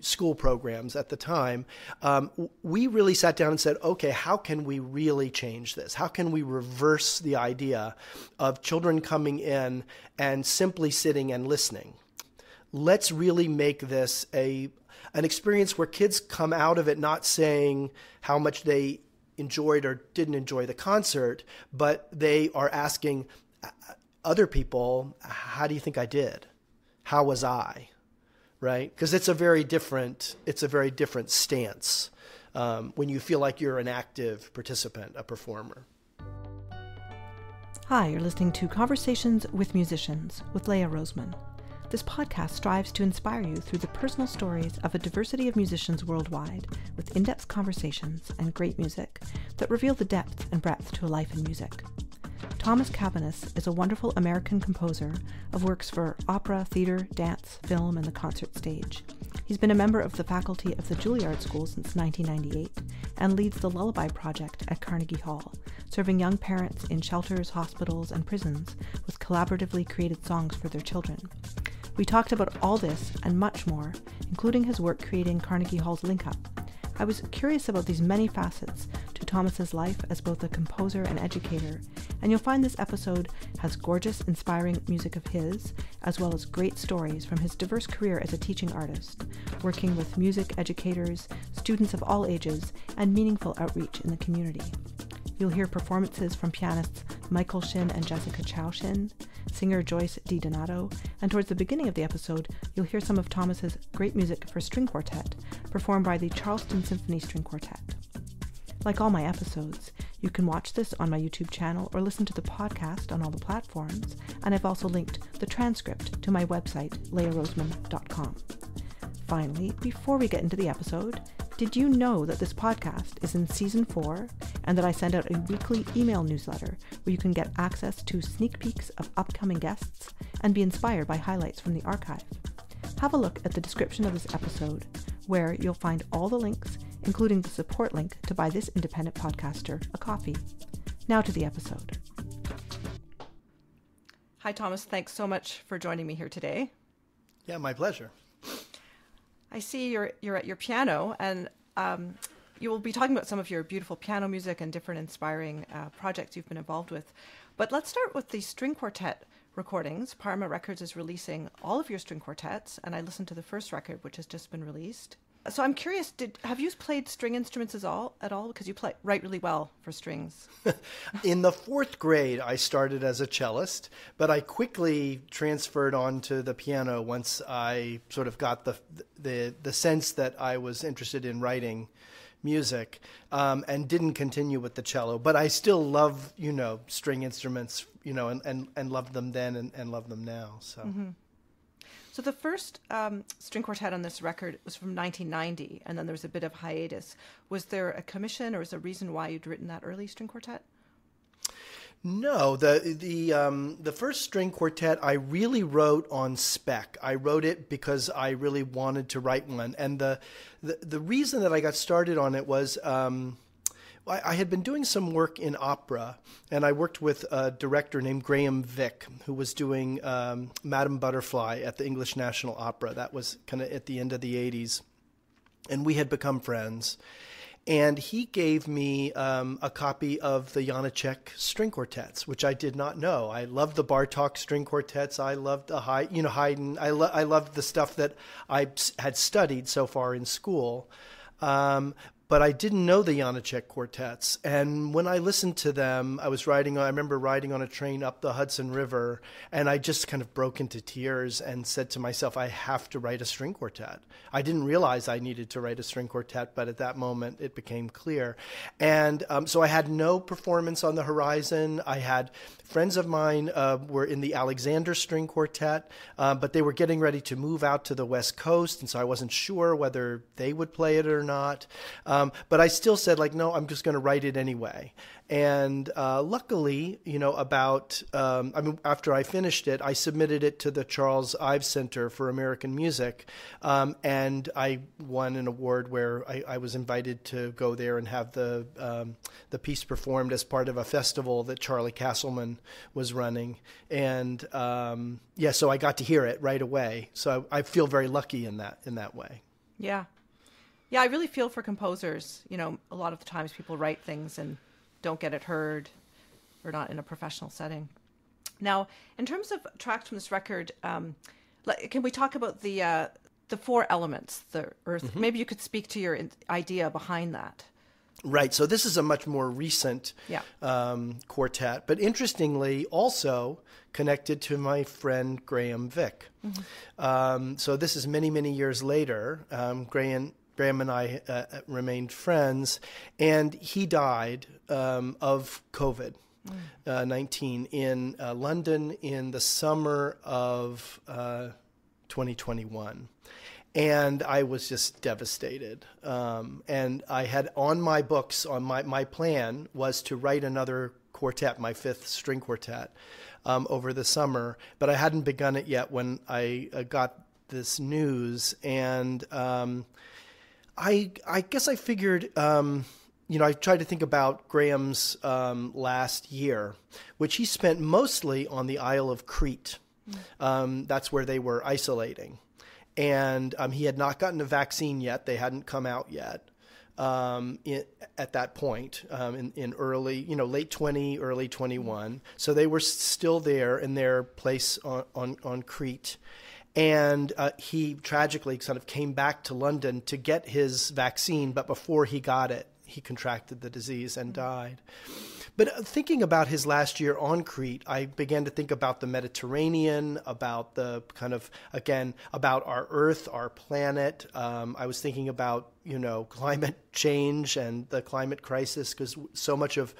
school programs at the time, we really sat down and said, okay, how can we really change this? How can we reverse the idea of children coming in and simply sitting and listening? Let's really make this an experience where kids come out of it not saying how much they enjoyed or didn't enjoy the concert, but they are asking other people, how do you think I did? How was I? Right? Because it's a very different stance when you feel like you're an active participant, a performer. Hi, you're listening to Conversations with Musicians with Leah Roseman. This podcast strives to inspire you through the personal stories of a diversity of musicians worldwide with in-depth conversations and great music that reveal the depth and breadth to a life in music. Thomas Cabaniss is a wonderful American composer of works for opera, theater, dance, film, and the concert stage. He's been a member of the faculty of the Juilliard School since 1998 and leads the Lullaby Project at Carnegie Hall, serving young parents in shelters, hospitals, and prisons with collaboratively created songs for their children. We talked about all this and much more, including his work creating Carnegie Hall's Link Up. I was curious about these many facets to Thomas's life as both a composer and educator, and you'll find this episode has gorgeous, inspiring music of his, as well as great stories from his diverse career as a teaching artist, working with music educators, students of all ages, and meaningful outreach in the community. You'll hear performances from pianists Michael Shin and Jessica Chow Shin, singer Joyce DiDonato, and towards the beginning of the episode, you'll hear some of Thomas's great music for string quartet, performed by the Charleston Symphony String Quartet. Like all my episodes, you can watch this on my YouTube channel or listen to the podcast on all the platforms, and I've also linked the transcript to my website, leahroseman.com. Finally, before we get into the episode, did you know that this podcast is in Season 4 and that I send out a weekly email newsletter where you can get access to sneak peeks of upcoming guests and be inspired by highlights from the archive? Have a look at the description of this episode where you'll find all the links, including the support link to buy this independent podcaster a coffee. Now to the episode. Hi, Thomas. Thanks so much for joining me here today. Yeah, my pleasure. I see you're at your piano, and you will be talking about some of your beautiful piano music and different inspiring projects you've been involved with. But let's start with the string quartet recordings. Parma Records is releasing all of your string quartets, and I listened to the first record, which has just been released. So I'm curious, have you played string instruments at all? Because you write really well for strings. In the fourth grade, I started as a cellist, but I quickly transferred onto the piano once I sort of got the sense that I was interested in writing music, and didn't continue with the cello. But I still love, string instruments, and loved them then and love them now. So. Mm-hmm. So the first string quartet on this record was from 1990, and then there was a bit of hiatus. Was there a commission, or is there a reason why you'd written that early string quartet? No, the first string quartet I really wrote on spec. I wrote it because I really wanted to write one, and the reason that I got started on it was I had been doing some work in opera, and I worked with a director named Graham Vick, who was doing Madame Butterfly at the English National Opera. That was kind of at the end of the 80s, and we had become friends. And he gave me a copy of the Janacek string quartets, which I did not know. I loved the Bartok string quartets. I loved the Haydn. I loved the stuff that I had studied so far in school. But I didn't know the Janacek quartets. And when I listened to them, I remember riding on a train up the Hudson River, and I just kind of broke into tears and said to myself, I have to write a string quartet. I didn't realize I needed to write a string quartet, but at that moment it became clear. And so I had no performance on the horizon. I had friends of mine were in the Alexander String Quartet, but they were getting ready to move out to the West Coast, and so I wasn't sure whether they would play it or not. But I still said, no, I'm just going to write it anyway. And luckily, after I finished it, I submitted it to the Charles Ives Center for American Music, and I won an award where I was invited to go there and have the piece performed as part of a festival that Charlie Castleman was running. And so I got to hear it right away. So I feel very lucky in that way. Yeah. Yeah, I really feel for composers. You know, a lot of the times people write things and don't get it heard, or not in a professional setting. Now, in terms of tracks from this record, can we talk about the four elements? Maybe you could speak to your idea behind that. Right. So this is a much more recent quartet, but interestingly also connected to my friend Graham Vick. Mm-hmm. So this is many, many years later. Graham and I remained friends, and he died of COVID. 19 in London in the summer of 2021. And I was just devastated. And I had on my books, on my plan was to write another quartet, my fifth string quartet, over the summer. But I hadn't begun it yet when I got this news. And I guess I figured... you know, I tried to think about Graham's last year, which he spent mostly on the Isle of Crete. That's where they were isolating. And he had not gotten a vaccine yet. They hadn't come out yet at that point in early, you know, late 20, early 21. So they were still there in their place on Crete. And he tragically kind of came back to London to get his vaccine. But before he got it, he contracted the disease and died. But thinking about his last year on Crete, I began to think about the Mediterranean, about the kind of, again, about our Earth, our planet. I was thinking about, you know, climate change and the climate crisis, because so much of,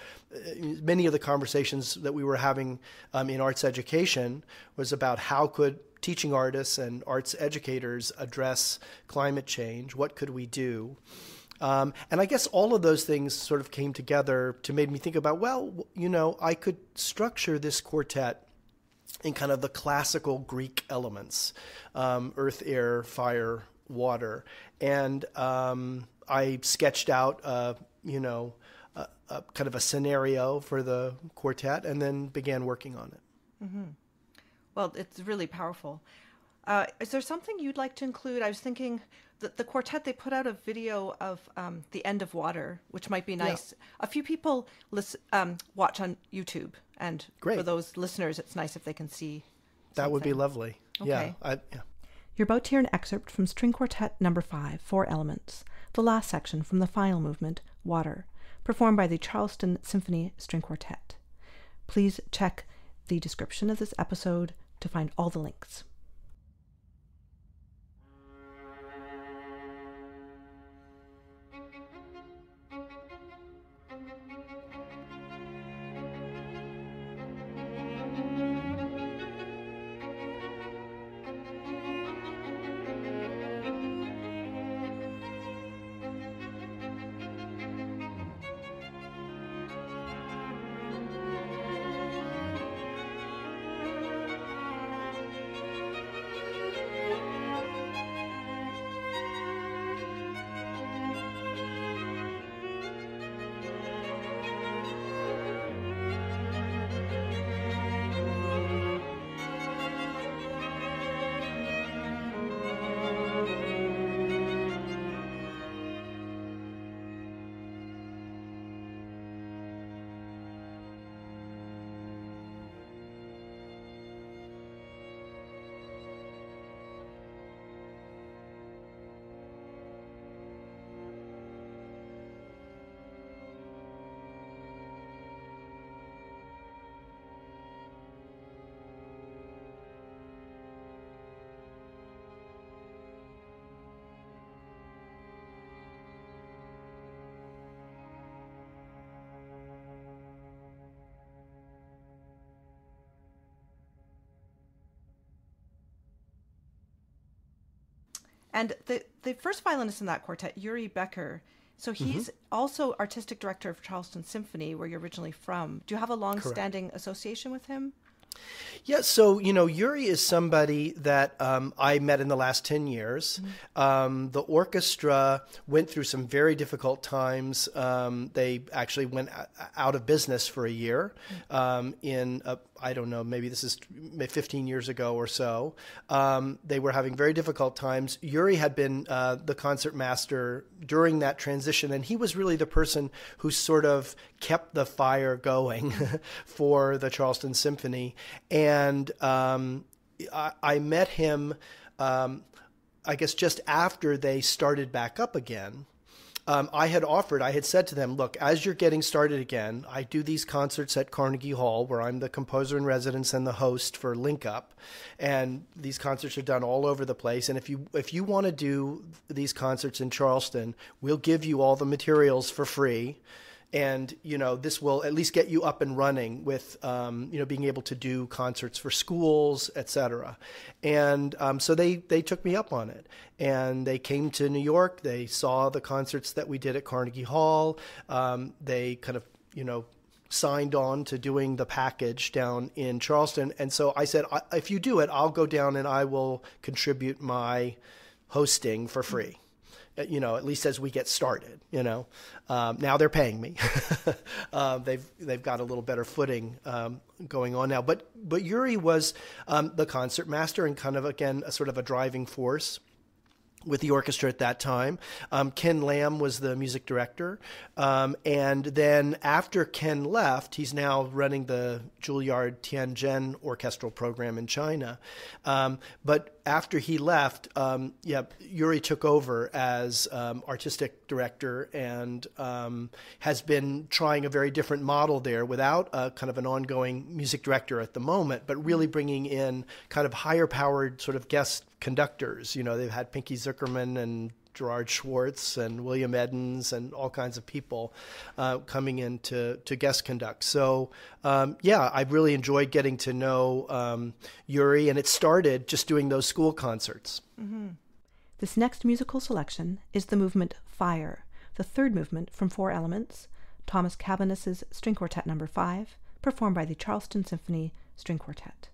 many of the conversations that we were having in arts education was about how could teaching artists and arts educators address climate change? What could we do? And I guess all of those things sort of came together to make me think about, well, you know, I could structure this quartet in kind of the classical Greek elements, earth, air, fire, water. And I sketched out, you know, a kind of a scenario for the quartet and then began working on it. Mm-hmm. Well, it's really powerful. Is there something you'd like to include? I was thinking that the quartet, they put out a video of The End of Water, which might be nice. Yeah. A few people watch on YouTube, and great. For those listeners, it's nice if they can see something. That would be lovely. Okay. Yeah, yeah. You're about to hear an excerpt from String Quartet No. 5, Four Elements, the last section from the final movement, Water, performed by the Charleston Symphony String Quartet. Please check the description of this episode to find all the links. And the first violinist in that quartet, Yuriy Bekker, so he's also artistic director of Charleston Symphony, where you're originally from. Do you have a long-standing association with him? Yeah, so, you know, Yuriy is somebody that I met in the last 10 years. Mm-hmm. The orchestra went through some very difficult times. They actually went out of business for a year in I don't know, maybe this is 15 years ago or so. They were having very difficult times. Yuriy had been the concertmaster during that transition, and he was really the person who sort of kept the fire going for the Charleston Symphony. And I met him, I guess, just after they started back up again. I had said to them, look, as you're getting started again, I do these concerts at Carnegie Hall where I'm the composer in residence and the host for Link Up. And these concerts are done all over the place. And if you want to do these concerts in Charleston, we'll give you all the materials for free. And, you know, this will at least get you up and running with, you know, being able to do concerts for schools, etc. And so they took me up on it. And they came to New York. They saw the concerts that we did at Carnegie Hall. They kind of, you know, signed on to doing the package down in Charleston. And so I said, if you do it, I'll go down and I will contribute my hosting for free. You know, at least as we get started, you know. Now they're paying me. They've got a little better footing going on now. But Yuriy was the concertmaster and kind of, again, a sort of a driving force with the orchestra at that time. Ken Lamb was the music director. And then after Ken left, he's now running the Juilliard Tianjin orchestral program in China. But after he left, Yuriy took over as artistic director and has been trying a very different model there without a kind of an ongoing music director at the moment, but really bringing in kind of higher powered sort of guest conductors. You know, they've had Pinky Zukerman and Gerard Schwartz and William Eddins and all kinds of people coming in to guest conduct. So, I really enjoyed getting to know Yuriy, and it started just doing those school concerts. Mm-hmm. This next musical selection is the movement Fire, the third movement from Four Elements, Thomas Cabaniss's String Quartet No. 5, performed by the Charleston Symphony String Quartet.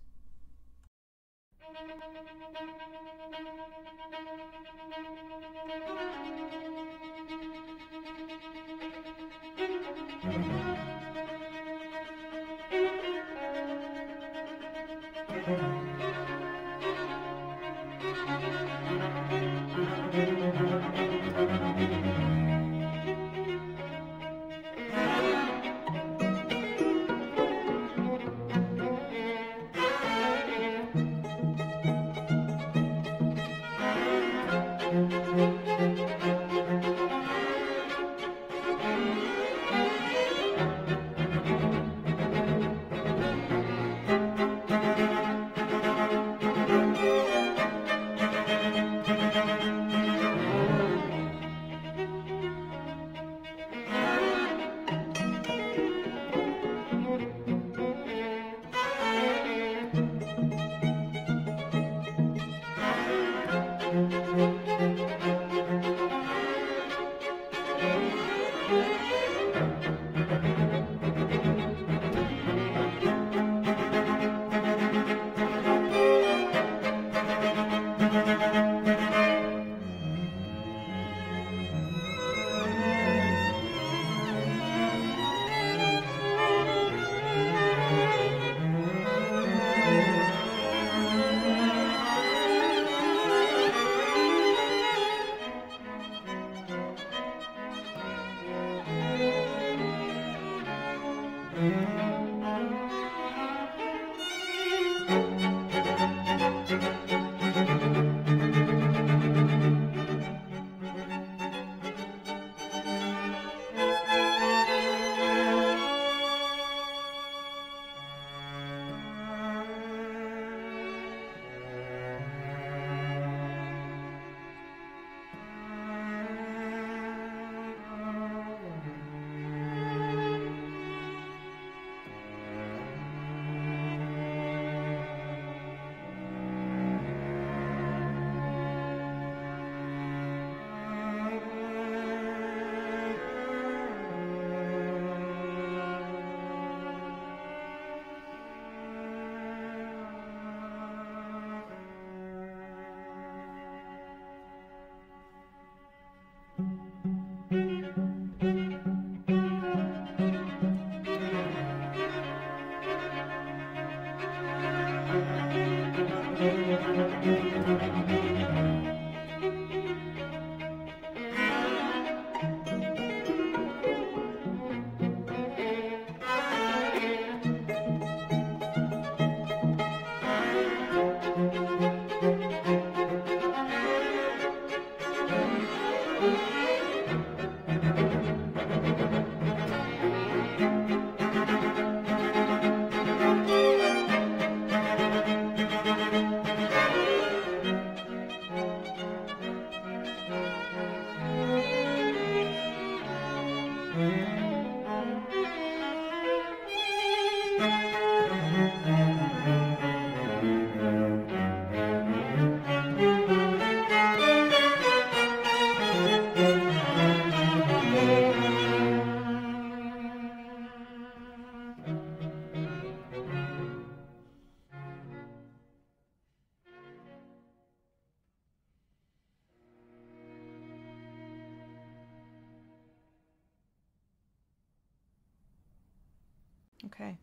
Okay.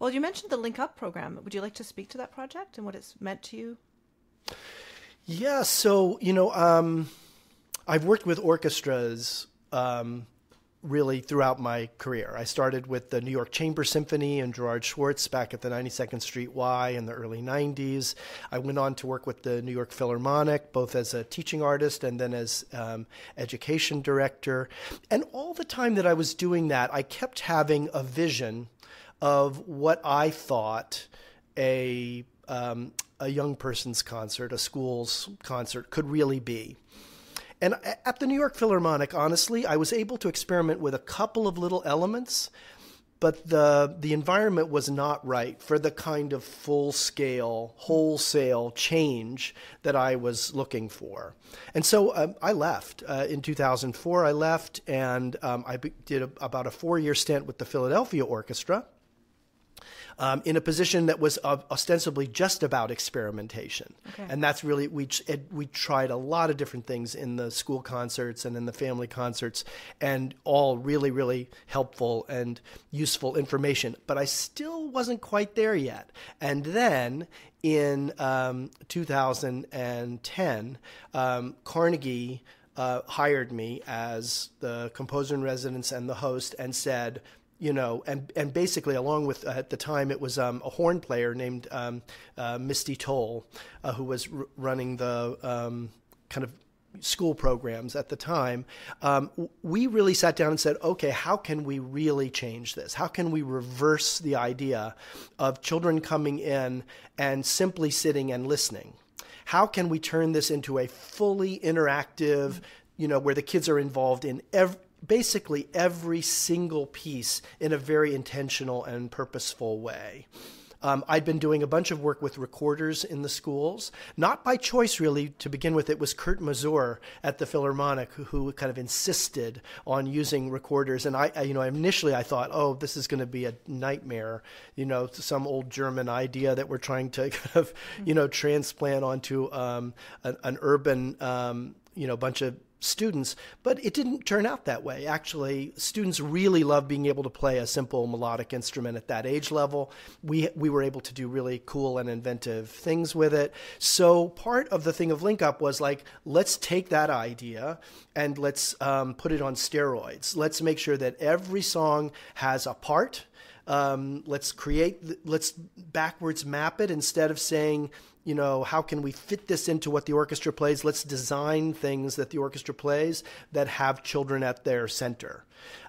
Well, you mentioned the Link Up program. Would you like to speak to that project and what it's meant to you? Yeah. So, I've worked with orchestras really throughout my career. I started with the New York Chamber Symphony and Gerard Schwartz back at the 92nd Street Y in the early 90s. I went on to work with the New York Philharmonic, both as a teaching artist and then as education director. And all the time that I was doing that, I kept having a vision of what I thought a young person's concert, a school's concert, could really be. And at the New York Philharmonic, honestly, I was able to experiment with a couple of little elements, but the environment was not right for the kind of full-scale, wholesale change that I was looking for. And so I left. In 2004, I left, and I did about a 4-year stint with the Philadelphia Orchestra in a position that was ostensibly just about experimentation. Okay. And that's really, we tried a lot of different things in the school concerts and in the family concerts, and all really, really helpful and useful information. But I still wasn't quite there yet. And then in 2010, Carnegie hired me as the composer in residence and the host, and said, and basically, along with, at the time, it was a horn player named Misty Toll, who was running the kind of school programs at the time. We really sat down and said, okay, how can we really change this? How can we reverse the idea of children coming in and simply sitting and listening? How can we turn this into a fully interactive, where the kids are involved in basically every single piece in a very intentional and purposeful way. I'd been doing a bunch of work with recorders in the schools, not by choice really. To begin with, it was Kurt Mazur at the Philharmonic who kind of insisted on using recorders. And initially I thought, oh, this is going to be a nightmare, some old German idea that we're trying to kind of, transplant onto an urban, bunch of students, but it didn't turn out that way. Actually, students really love being able to play a simple melodic instrument at that age level. We were able to do really cool and inventive things with it. So part of the thing of Link Up was like, let's take that idea and let's put it on steroids. Let's make sure that every song has a part. Let's backwards map it. Instead of saying, how can we fit this into what the orchestra plays? Let's design things that the orchestra plays that have children at their center.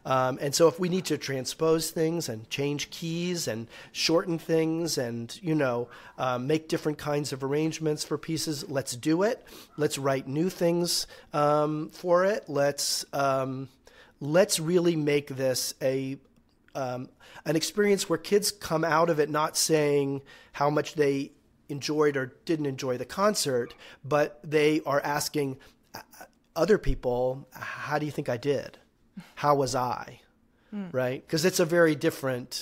And so if we need to transpose things and change keys and shorten things and, make different kinds of arrangements for pieces, let's do it. Let's write new things for it. Let's really make this an experience where kids come out of it not saying how much they enjoyed or didn't enjoy the concert, but they are asking other people, how do you think I did? How was I? Right? Because it's a very different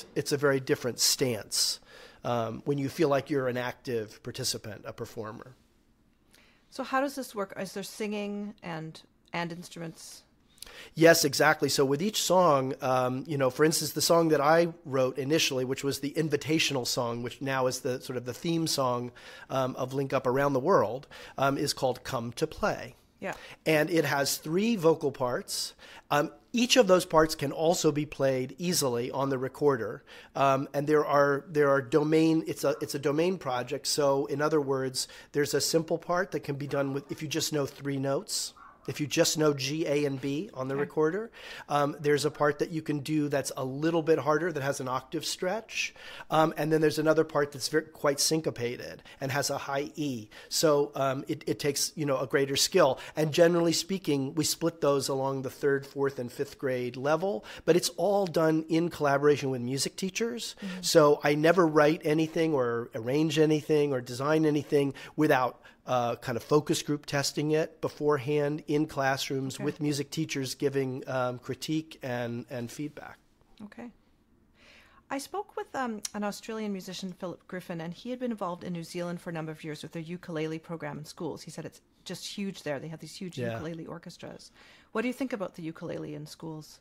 stance when you feel like you're an active participant, a performer. So how does this work? Is there singing and instruments? Yes, exactly. So with each song, for instance, the song that I wrote initially, which was the invitational song, which now is the sort of the theme song of Link Up around the world, is called Come to Play. Yeah. And it has 3 vocal parts. Each of those parts can also be played easily on the recorder. And there are domain, it's a domain project. So in other words, there's a simple part that can be done with, if you just know 3 notes. if you just know G, A, and B on the recorder. There's a part that you can do that's a little bit harder, that has an octave stretch. And then there's another part that's quite syncopated and has a high E. So it takes, you know, a greater skill. And generally speaking, we split those along the 3rd, 4th, and 5th grade level. But it's all done in collaboration with music teachers. Mm-hmm. So I never write anything or arrange anything or design anything without kind of focus group testing it beforehand in classrooms with music teachers giving critique and feedback. Okay. I spoke with an Australian musician, Philip Griffin, and he had been involved in New Zealand for a number of years with their ukulele program in schools. He said it's just huge there. They have these huge ukulele orchestras. What do you think about the ukulele in schools?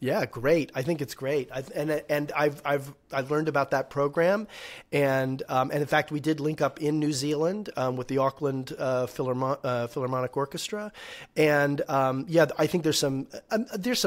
Yeah, great. I think it's great. I've learned about that program, and in fact we did link up in New Zealand with the Auckland Philharmonic Orchestra, and yeah, I think there's some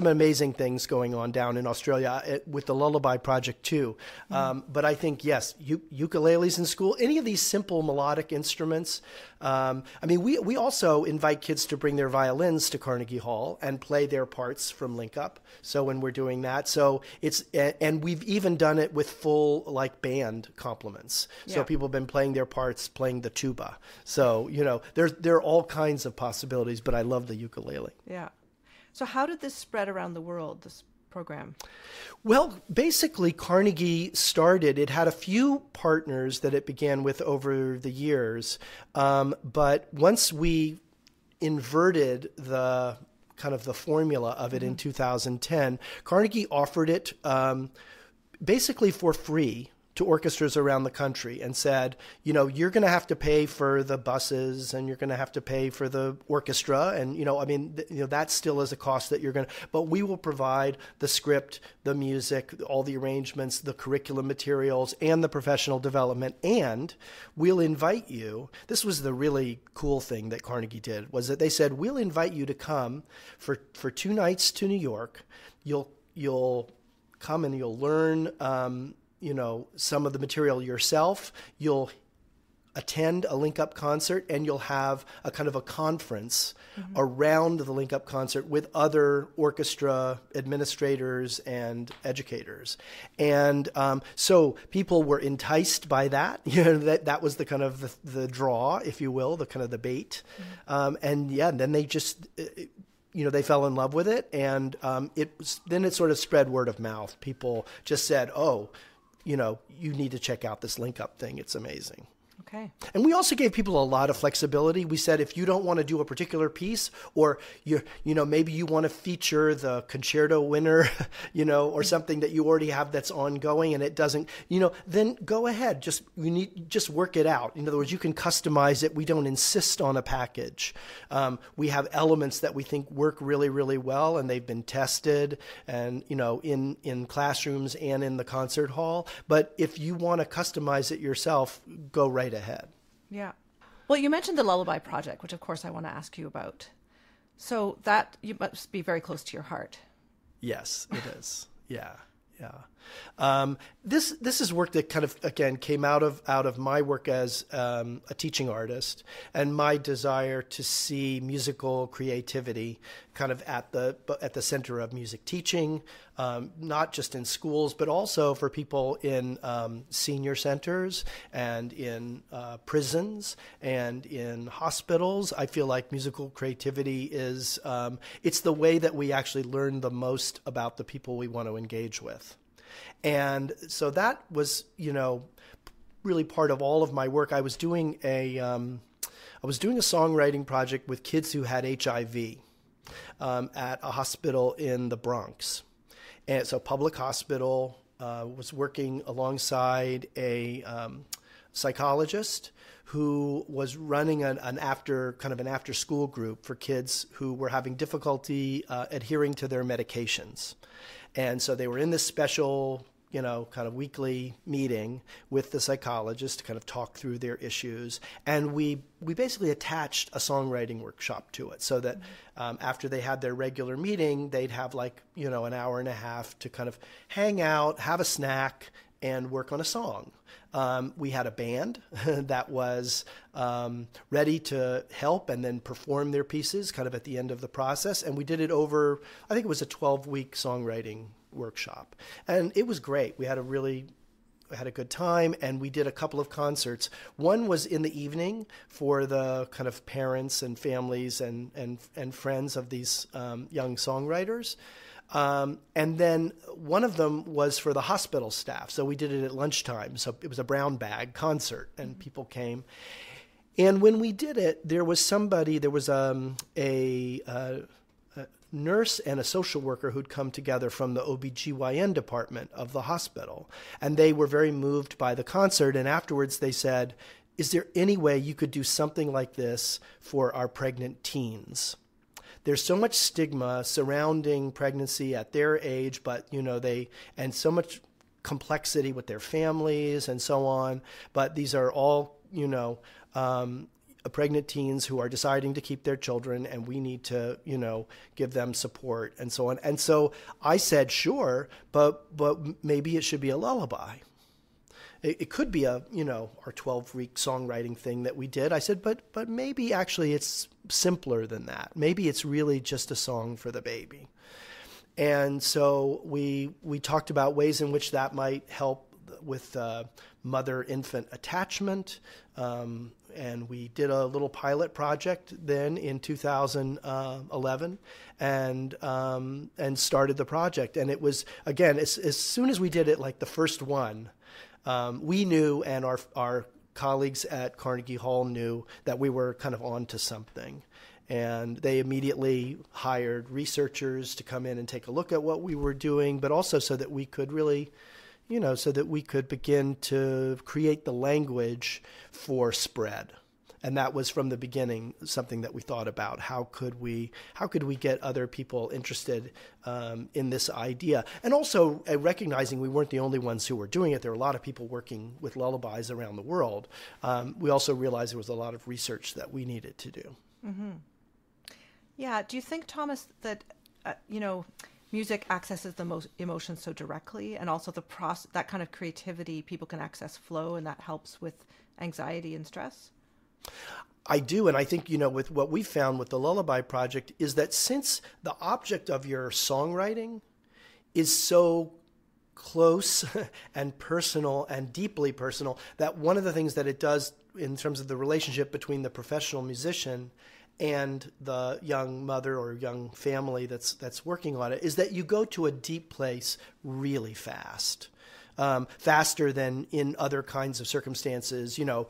amazing things going on down in Australia with the Lullaby Project too. But I think yes, ukuleles in school, any of these simple melodic instruments. I mean, we also invite kids to bring their violins to Carnegie Hall and play their parts from Link Up. So when we're doing that, so it's, and we've even done it with full like band complements. Yeah. So people have been playing their parts, playing the tuba. So, you know, there are all kinds of possibilities, but I love the ukulele. Yeah. So how did this spread around the world, this program? Well, basically Carnegie started, it had a few partners that it began with over the years. But once we inverted the kind of the formula of it in 2010, Carnegie offered it basically for free to orchestras around the country and said, you know, you're going to have to pay for the buses and you're going to have to pay for the orchestra. And, you know, I mean, you know, that still is a cost that you're going to, but we will provide the script, the music, all the arrangements, the curriculum materials, and the professional development. And we'll invite you. This was the really cool thing that Carnegie did, was that they said, we'll invite you to come for 2 nights to New York. You'll come and you'll learn, you know, some of the material yourself, you'll attend a Link Up concert, and you'll have a kind of a conference around the Link Up concert with other orchestra administrators and educators. And so people were enticed by that. You know, that was the kind of the draw, if you will, the kind of the bait. And yeah, then they just... you know, they fell in love with it, and then it sort of spread word of mouth. People just said, oh, you know, you need to check out this Link Up thing. It's amazing. Okay. And we also gave people a lot of flexibility. We said, if you don't want to do a particular piece, or you know, maybe you want to feature the concerto winner, you know, or something that you already have that's ongoing and it doesn't, you know, then go ahead. Just work it out. In other words, you can customize it. We don't insist on a package. We have elements that we think work really, really well, and they've been tested, and you know, in classrooms and in the concert hall. But if you want to customize it yourself, go right ahead. Yeah. Well, you mentioned the Lullaby Project, which of course I want to ask you about. So that you must be very close to your heart. Yes, it is. Yeah. Yeah. This is work that kind of, again, came out of my work as a teaching artist and my desire to see musical creativity kind of at the center of music teaching, not just in schools, but also for people in senior centers and in prisons and in hospitals. I feel like musical creativity is, it's the way that we actually learn the most about the people we want to engage with. And so that was, you know, really part of all of my work. I was doing a songwriting project with kids who had HIV at a hospital in the Bronx. And it's a public hospital. Was working alongside a psychologist who was running an after school group for kids who were having difficulty adhering to their medications. And so they were in this special, you know, kind of weekly meeting with the psychologist to kind of talk through their issues. And we basically attached a songwriting workshop to it so that after they had their regular meeting, they'd have like, you know, an hour and a half to kind of hang out, have a snack, and work on a song. We had a band that was ready to help and then perform their pieces kind of at the end of the process. And we did it over, I think it was a 12-week songwriting workshop. And it was great. We had a good time, and we did a couple of concerts. One was in the evening for the kind of parents and families and friends of these young songwriters. And then one of them was for the hospital staff. So we did it at lunchtime. So it was a brown bag concert, and people came. And when we did it, there was somebody, there was a nurse and a social worker who'd come together from the OBGYN department of the hospital. And they were very moved by the concert. And afterwards they said, "Is there any way you could do something like this for our pregnant teens? There's so much stigma surrounding pregnancy at their age, but, you know, and so much complexity with their families and so on. But these are all, you know, pregnant teens who are deciding to keep their children, and we need to, you know, give them support and so on." And so I said, sure, but maybe it should be a lullaby. It could be a, you know, our 12-week songwriting thing that we did. I said, but maybe actually it's simpler than that. Maybe it's really just a song for the baby. And so we talked about ways in which that might help with mother-infant attachment. And we did a little pilot project then in 2011 and started the project. And it was, again, as soon as we did it, like the first one, we knew, and our colleagues at Carnegie Hall knew, that we were kind of onto something. And they immediately hired researchers to come in and take a look at what we were doing, but also so that we could really, you know, so that we could begin to create the language for spread. And that was, from the beginning, something that we thought about. How could we get other people interested in this idea? And also recognizing we weren't the only ones who were doing it. There were a lot of people working with lullabies around the world. We also realized there was a lot of research that we needed to do. Mm-hmm. Yeah. Do you think, Thomas, that, you know, music accesses the most emotions so directly, and also the process, that kind of creativity, people can access flow, and that helps with anxiety and stress? I do, and I think, you know, with what we found with the Lullaby Project is that since the object of your songwriting is so close and personal and deeply personal, that one of the things that it does in terms of the relationship between the professional musician and the young mother or young family that's working on it is that you go to a deep place really fast. Faster than in other kinds of circumstances. You know,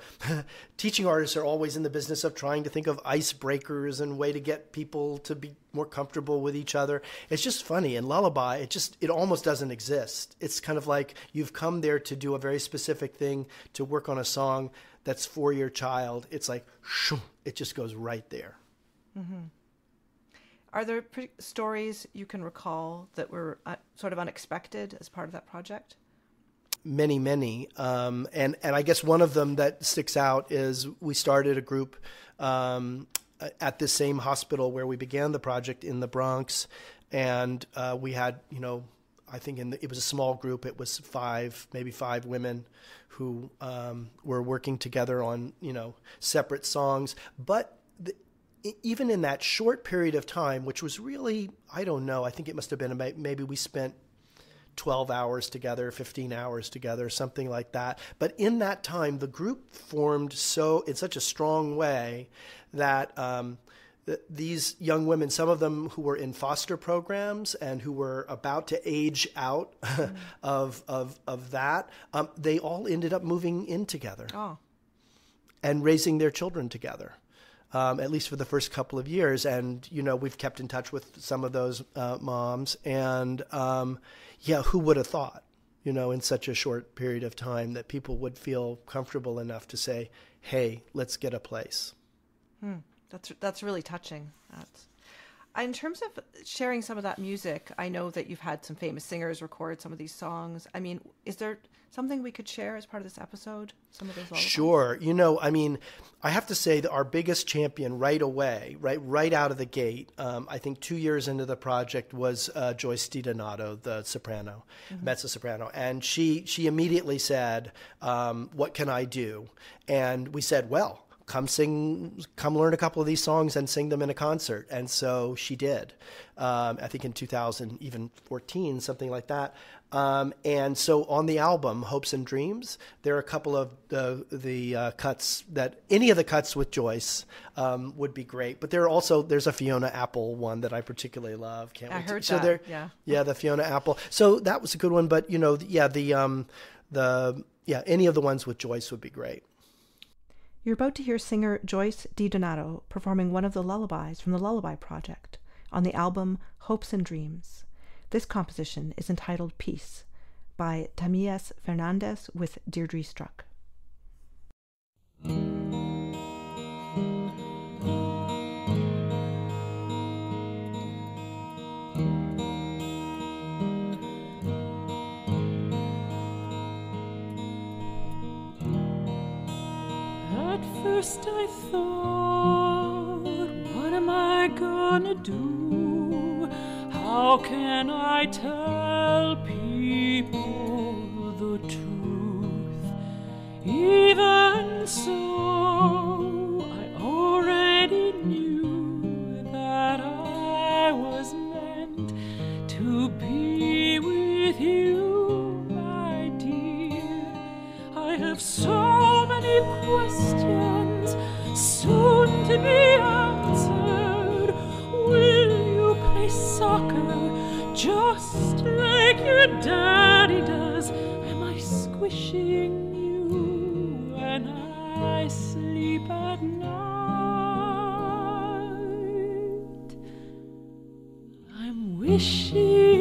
teaching artists are always in the business of trying to think of icebreakers and way to get people to be more comfortable with each other. It's just funny. In lullaby, it almost doesn't exist. It's kind of like you've come there to do a very specific thing, to work on a song that's for your child. It's like, shoo, it just goes right there. Mm-hmm. Are there stories you can recall that were sort of unexpected as part of that project? Many, many. And I guess one of them that sticks out is we started a group at the same hospital where we began the project in the Bronx. And we had, you know, I think it was a small group. It was maybe five women who were working together on, you know, separate songs. But even in that short period of time, which was really, I don't know, I think it must have been maybe we spent 12 hours together, 15 hours together, something like that. But in that time, the group formed in such a strong way that these young women, some of them who were in foster programs and who were about to age out of that, they all ended up moving in together and raising their children together. At least for the first couple of years. And, you know, we've kept in touch with some of those moms. And, yeah, who would have thought, you know, in such a short period of time that people would feel comfortable enough to say, hey, let's get a place. That's really touching. In terms of sharing some of that music, I know that you've had some famous singers record some of these songs. I mean, is there something we could share as part of this episode? Some of those lullabies? Sure. You know, I mean, I have to say that our biggest champion right away, right out of the gate, I think 2 years into the project was Joyce DiDonato, the soprano, mezzo-soprano. And she immediately said, what can I do? And we said, well, come learn a couple of these songs and sing them in a concert. And so she did, I think in 2014, something like that. And so on the album, Hopes and Dreams, there are a couple of the cuts that, any of the cuts with Joyce would be great. But there are also, there's a Fiona Apple one that I particularly love. Yeah, the Fiona Apple. So that was a good one. But, you know, yeah, any of the ones with Joyce would be great. You're about to hear singer Joyce DiDonato performing one of the lullabies from the Lullaby Project on the album Hopes and Dreams. This composition is entitled Peace by Tamillas Fernandez with Deirdre Struck. First I thought, what am I gonna do? How can I tell people the truth? Even so, I already knew that I was meant to be with you, my dear. I have so many questions soon to be answered. Will you play soccer just like your daddy does? Am I squishing you when I sleep at night? I'm wishing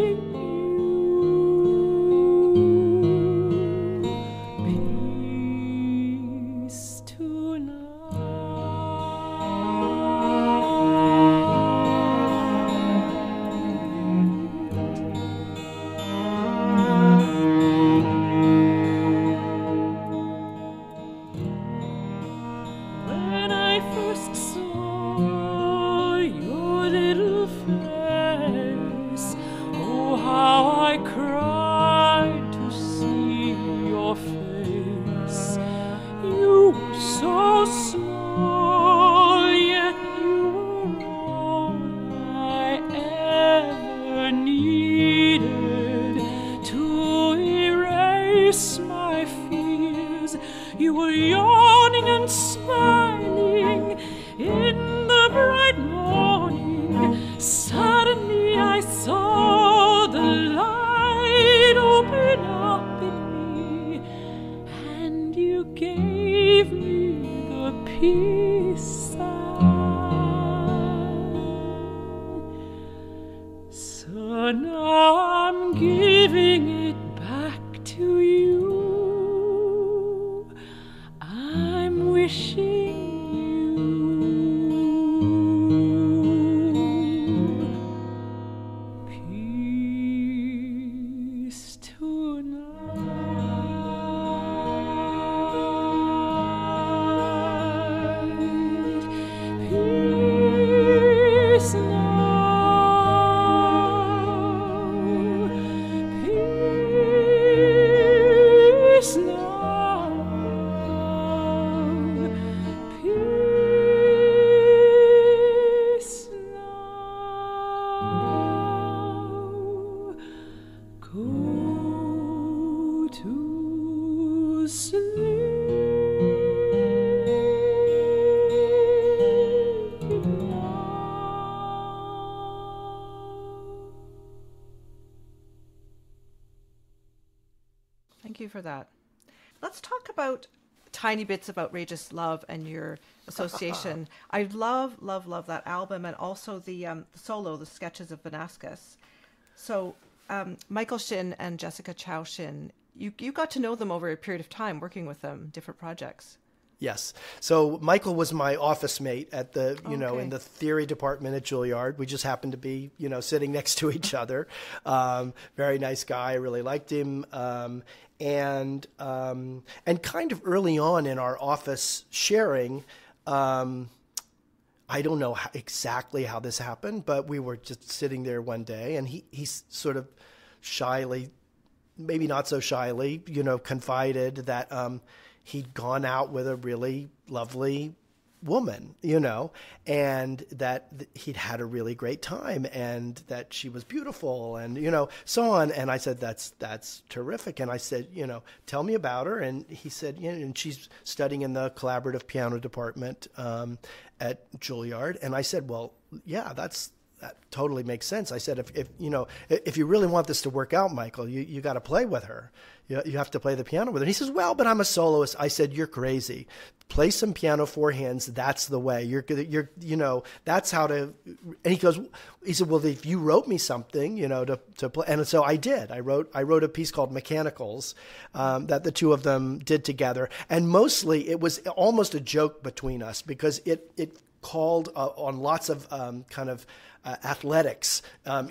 for that. Let's talk about tiny bits of Outrageous Love and your association. I love that album, and also the solo, The Sketches of Venaskis. So Michael Shin and Jessica Chow Shin, you got to know them over a period of time working with them, different projects. Yes. So Michael was my office mate at the, in the theory department at Juilliard. We just happened to be, sitting next to each other. Very nice guy. I really liked him. And kind of early on in our office sharing, I don't know exactly how this happened, but we were just sitting there one day and he sort of shyly, maybe not so shyly, confided that, he'd gone out with a really lovely woman, and that he'd had a really great time and that she was beautiful and, so on. And I said, that's terrific. And I said, tell me about her. And he said, and she's studying in the collaborative piano department at Juilliard. And I said, well, yeah, that totally makes sense. I said, if you really want this to work out, Michael, you got to play with her. You have to play the piano with her. And he says, well, but I'm a soloist. I said, you're crazy. Play some piano four hands. That's the way. That's how to. And he said, well, if you wrote me something, to play. And so I did. I wrote a piece called Mechanicals that the two of them did together. And mostly it was almost a joke between us because it called on lots of athletics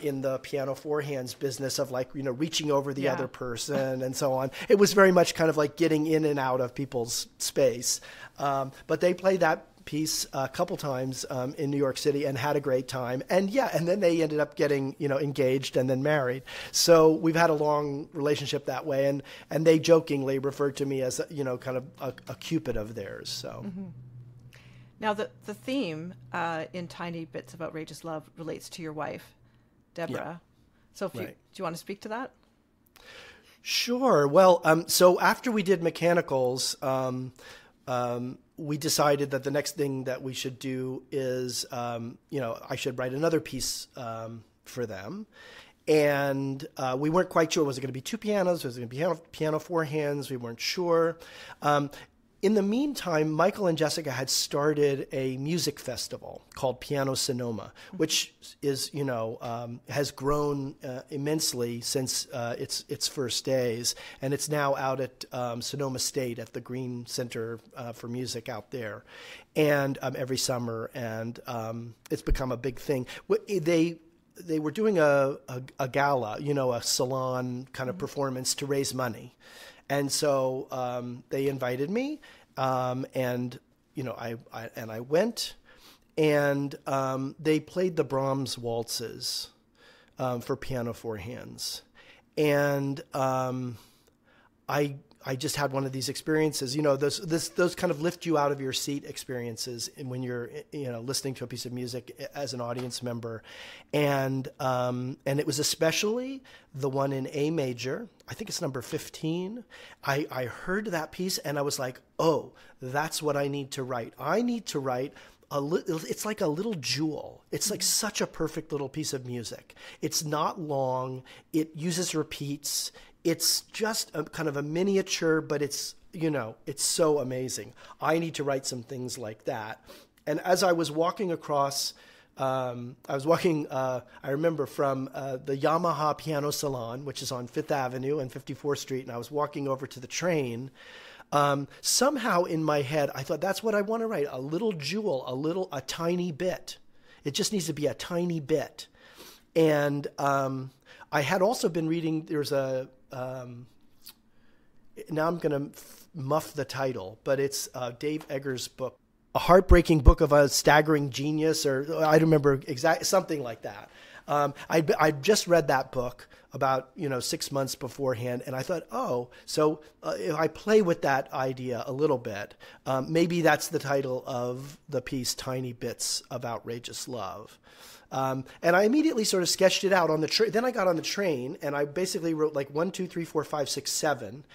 in the piano four hands business of reaching over the other person and so on. It was very much kind of like getting in and out of people's space. But they played that piece a couple times in New York City and had a great time. And yeah, and then they ended up getting, engaged and then married. So we've had a long relationship that way. And they jokingly referred to me as, kind of a Cupid of theirs. So. Mm-hmm. Now, the theme in Tiny Bits of Outrageous Love relates to your wife, Deborah. Yeah. So if you, do you want to speak to that? Sure. Well, so after we did Mechanicals, we decided that the next thing that we should do is, I should write another piece for them. And we weren't quite sure. Was it going to be two pianos? Was it going to be piano four hands? We weren't sure. In the meantime, Michael and Jessica had started a music festival called Piano Sonoma, which is, has grown immensely since its first days. And it's now out at Sonoma State at the Green Center for Music out there. And every summer, and it's become a big thing. They were doing a gala, a salon kind of performance to raise money. And so they invited me, and I went, and they played the Brahms waltzes for piano four hands, and I just had one of these experiences, those kind of lift you out of your seat experiences when you're, listening to a piece of music as an audience member. And it was especially the one in A major. I think it's number 15. I heard that piece and I was like, oh, that's what I need to write. I need to write it's like a little jewel. It's like such a perfect little piece of music. It's not long. It uses repeats. It's just a kind of a miniature, but it's, it's so amazing. I need to write some things like that. And as I was walking across, I remember from the Yamaha Piano Salon, which is on 5th Avenue and 54th Street, and I was walking over to the train. Somehow in my head, I thought, that's what I want to write, a little jewel, a tiny bit. It just needs to be a tiny bit. And I had also been reading, there's a, now I'm going to muff the title, but it's Dave Eggers' book, A Heartbreaking Book of a Staggering Genius, or I remember exactly something like that. I just read that book about, 6 months beforehand, and I thought, oh, so if I play with that idea a little bit, maybe that's the title of the piece, Tiny Bits of Outrageous Love. And I immediately sort of sketched it out on the train. Then I got on the train and I basically wrote like 1, 2, 3, 4, 5, 6, 7.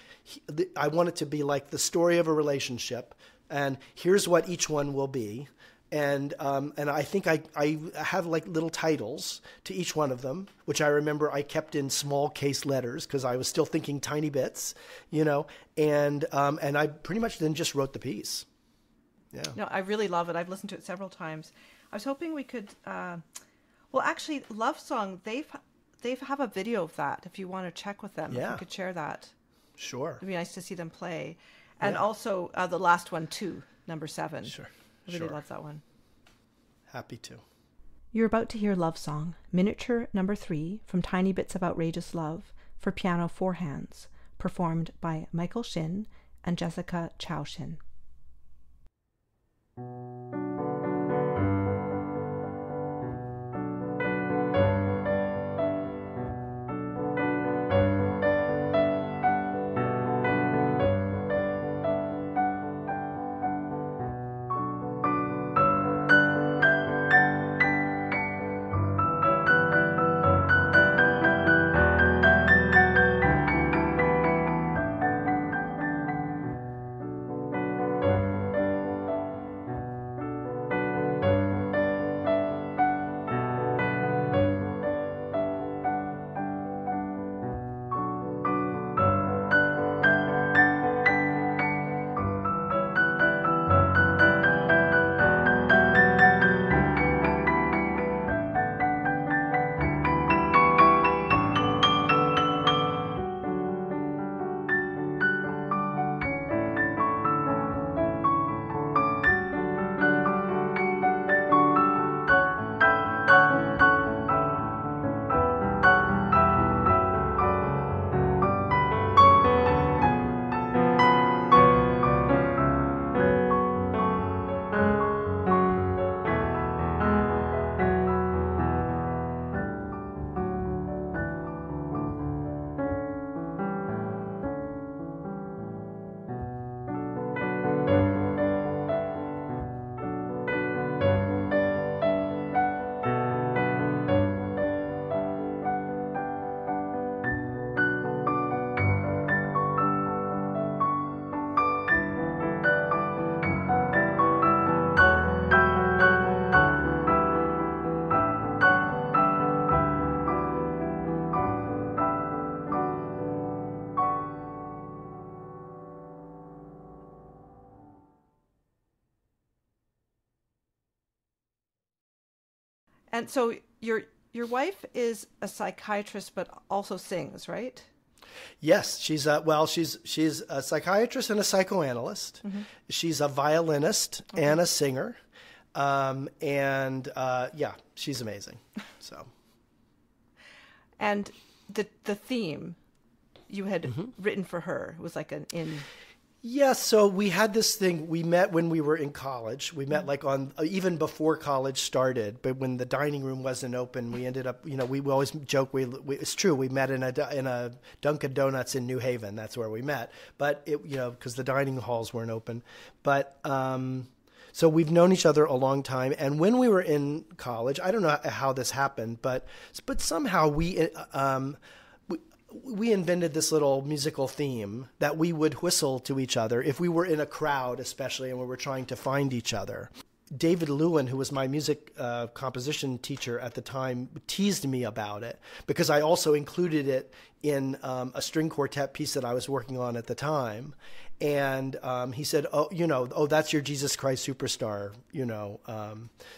I want it to be like the story of a relationship, and here's what each one will be. And I think I have like little titles to each one of them, which I remember I kept in small case letters because I was still thinking tiny bits, and I pretty much then just wrote the piece. Yeah. No, I really love it. I've listened to it several times. I was hoping we could, well, actually, Love Song, they have a video of that if you want to check with them. Yeah. If you could share that. Sure. It'd be nice to see them play. And also the last one too, number 7. Sure. I really love that one. Happy to. You're about to hear Love Song, miniature number 3 from Tiny Bits of Outrageous Love for piano 4 hands, performed by Michael Shin and Jessica Chow Shin. And so your wife is a psychiatrist, but also sings, right? Yes, she's a, well, she's a psychiatrist and a psychoanalyst. Mm-hmm. She's a violinist and a singer, yeah, she's amazing. So, and the theme you had written for her was like an in. Yes, so we had this thing, we met when we were in college, we met like on, even before college started, but when the dining room wasn't open, we ended up, you know, we always joke, it's true, we met in a Dunkin' Donuts in New Haven, that's where we met, but it, you know, because the dining halls weren't open, but, so we've known each other a long time, and when we were in college, I don't know how this happened, but somehow we invented this little musical theme that we would whistle to each other if we were in a crowd, especially, and we were trying to find each other. David Lewin, who was my music composition teacher at the time, teased me about it because I also included it in a string quartet piece that I was working on at the time. And he said, oh, you know, oh, that's your Jesus Christ Superstar, you know,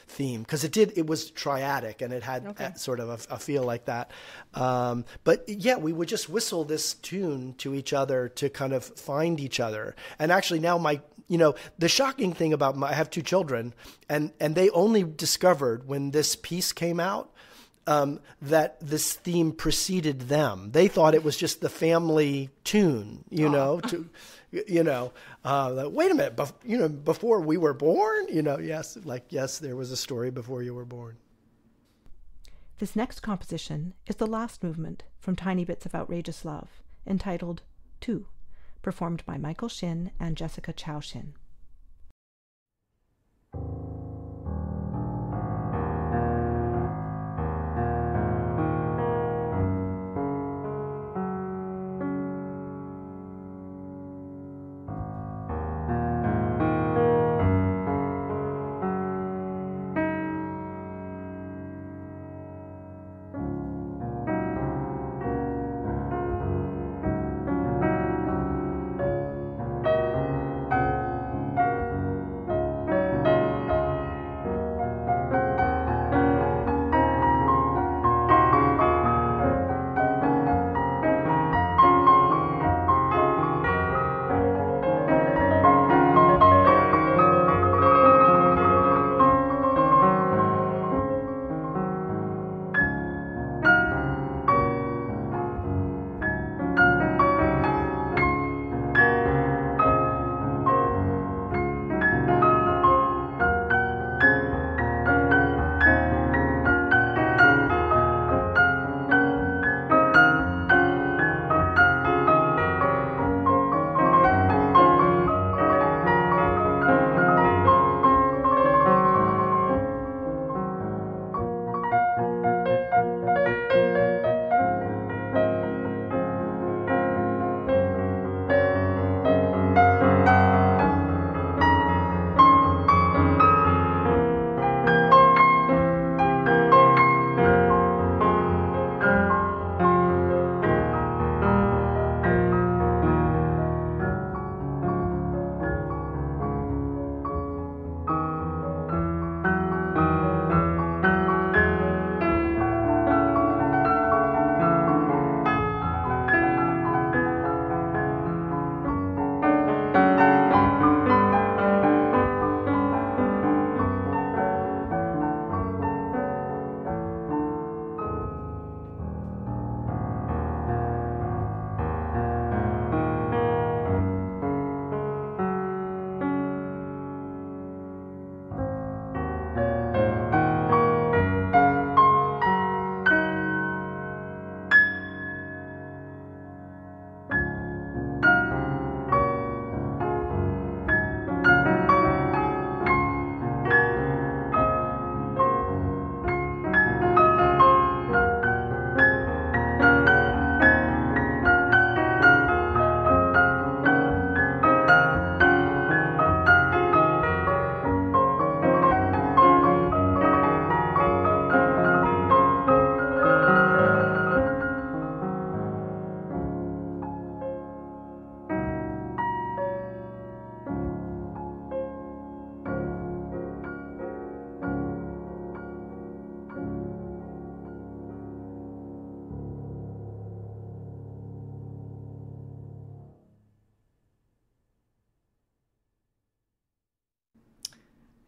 theme. Because it was triadic and it had sort of a feel like that. But yeah, we would just whistle this tune to each other to kind of find each other. And actually now you know, the shocking thing about I have 2 children and they only discovered when this piece came out that this theme preceded them. They thought it was just the family tune, you know, like, wait a minute, you know, before we were born, you know, yes, there was a story before you were born. This next composition is the last movement from Tiny Bits of Outrageous Love, entitled Two, performed by Michael Shin and Jessica Chow Shin.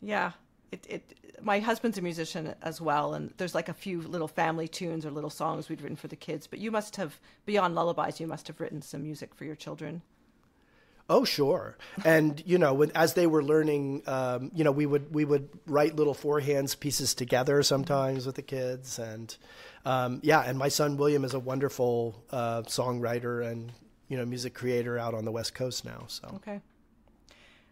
Yeah. My husband's a musician as well, and there's like a few little family tunes or little songs we'd written for the kids. But you must have, beyond lullabies, you must have written some music for your children. Oh, sure. And, you know, as they were learning, you know, we would write little four-hands pieces together sometimes with the kids. And, yeah, and my son William is a wonderful songwriter and, you know, music creator out on the West Coast now. So. Okay.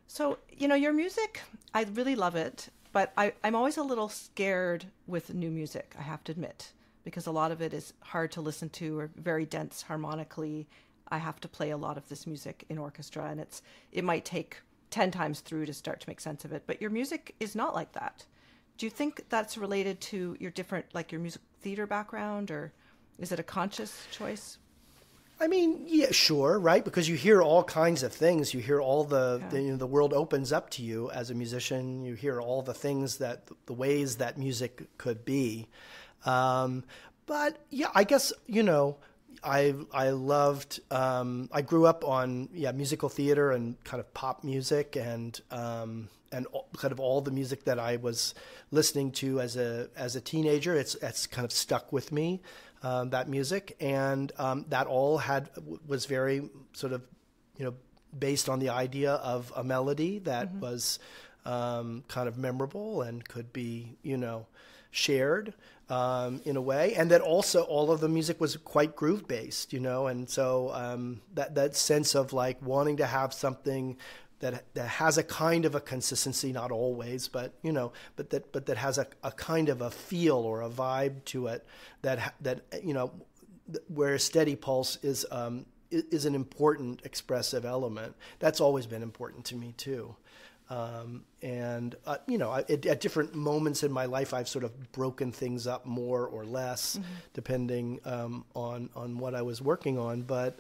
So, you know, your music, I really love it, but I'm always a little scared with new music, I have to admit, because a lot of it is hard to listen to or very dense harmonically. I have to play a lot of this music in orchestra, and it might take 10 times through to start to make sense of it. But your music is not like that. Do you think that's related to your different, like your music theater background, or is it a conscious choice? I mean, yeah, sure, right? Because you hear all kinds of things. You hear all you know, the world opens up to you as a musician. You hear all the things that, the ways that music could be. But yeah, I guess, you know, I loved, I grew up on, yeah, musical theater and kind of pop music and kind of all the music that I was listening to as a teenager. It's kind of stuck with me, that music. And, that all was very sort of, you know, based on the idea of a melody that mm-hmm. was, kind of memorable and could be, you know, shared in a way, and that also all of the music was quite groove based, you know, and so that sense of like wanting to have something that has a kind of a consistency, not always, but you know, but that has a kind of a feel or a vibe to it that you know, where a steady pulse is an important expressive element. That's always been important to me too. You know, at different moments in my life, I've sort of broken things up more or less, mm-hmm. depending on what I was working on. But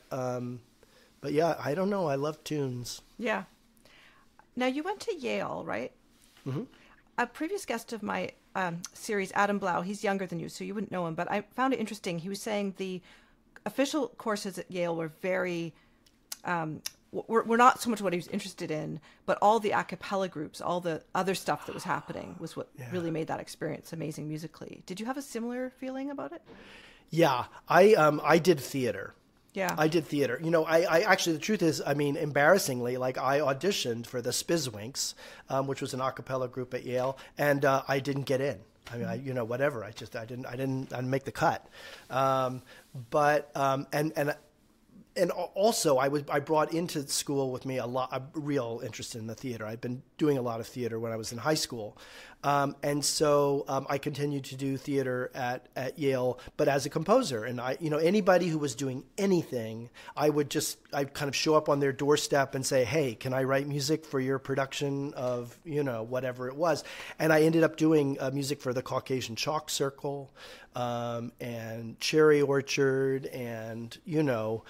yeah, I don't know. I love tunes. Yeah. Now you went to Yale, right? Mm-hmm. A previous guest of my series, Adam Blau, he's younger than you, so you wouldn't know him. But I found it interesting. He was saying the official courses at Yale were very... We're not so much what he was interested in, but all the a cappella groups, all the other stuff that was happening was what yeah. really made that experience amazing musically. Did you have a similar feeling about it? Yeah, I did theater. Yeah, I did theater. You know, I actually, the truth is, I mean, embarrassingly, like I auditioned for the Spizwinks, which was an a cappella group at Yale, and I didn't get in. I mean, you know, whatever. I didn't make the cut. And also, I brought into school with me a real interest in the theater. I'd been doing a lot of theater when I was in high school, and so I continued to do theater at Yale, but as a composer. And I, you know, anybody who was doing anything, I'd kind of show up on their doorstep and say, "Hey, can I write music for your production of, you know, whatever it was?" And I ended up doing music for the Caucasian Chalk Circle, and Cherry Orchard, and you know.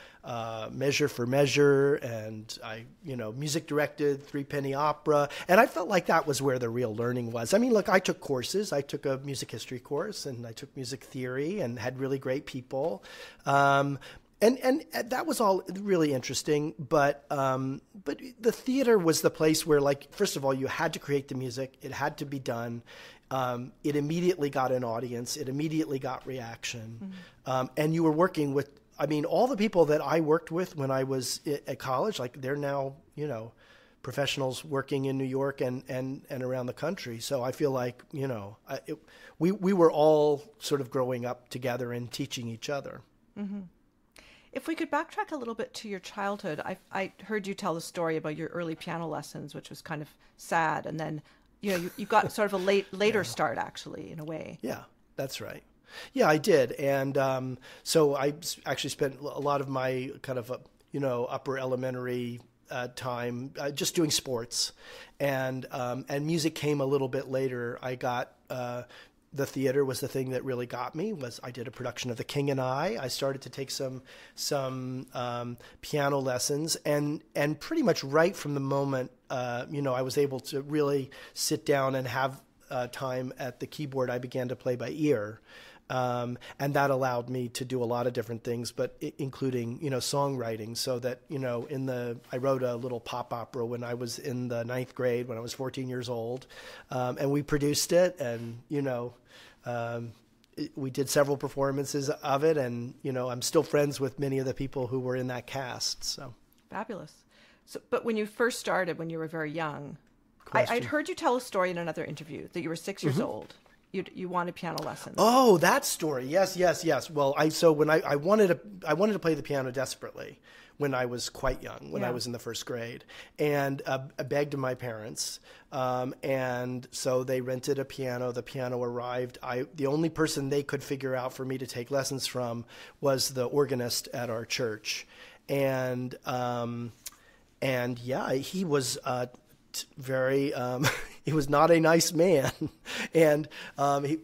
Measure for Measure, and I, you know, music directed Three Penny Opera, and I felt like that was where the real learning was. I mean, look, I took courses. I took a music history course, and I took music theory, and had really great people, and that was all really interesting. But the theater was the place where, like, first of all, you had to create the music; it had to be done. It immediately got an audience. It immediately got reaction, mm-hmm. And you were working with. I mean, all the people that I worked with when I was at college, like they're now, you know, professionals working in New York and around the country. So I feel like, you know, we were all sort of growing up together and teaching each other. Mm-hmm. If we could backtrack a little bit to your childhood, I heard you tell the story about your early piano lessons, which was kind of sad. And then, you know, you got sort of a later yeah. start, actually, in a way. Yeah, that's right. Yeah, I did. And so I actually spent a lot of my kind of, you know, upper elementary time just doing sports. And music came a little bit later. I got the theater was the thing that really got me. I did a production of The King and I. I started to take some piano lessons, and pretty much right from the moment, you know, I was able to really sit down and have time at the keyboard, I began to play by ear. And that allowed me to do a lot of different things, but including, songwriting, so that, I wrote a little pop opera when I was in the 9th grade, when I was 14 years old, and we produced it, and, we did several performances of it, and, I'm still friends with many of the people who were in that cast, so. Fabulous. So, but when you first started, when you were very young, I'd heard you tell a story in another interview that you were 6 years old. You wanted piano lessons. Oh, that story. Yes, yes, yes. Well, I wanted to play the piano desperately when I was quite young, when I was in the 1st grade, and I begged my parents, and so they rented a piano. The piano arrived. The only person they could figure out for me to take lessons from was the organist at our church, and yeah, he was very. He was not a nice man, and, he,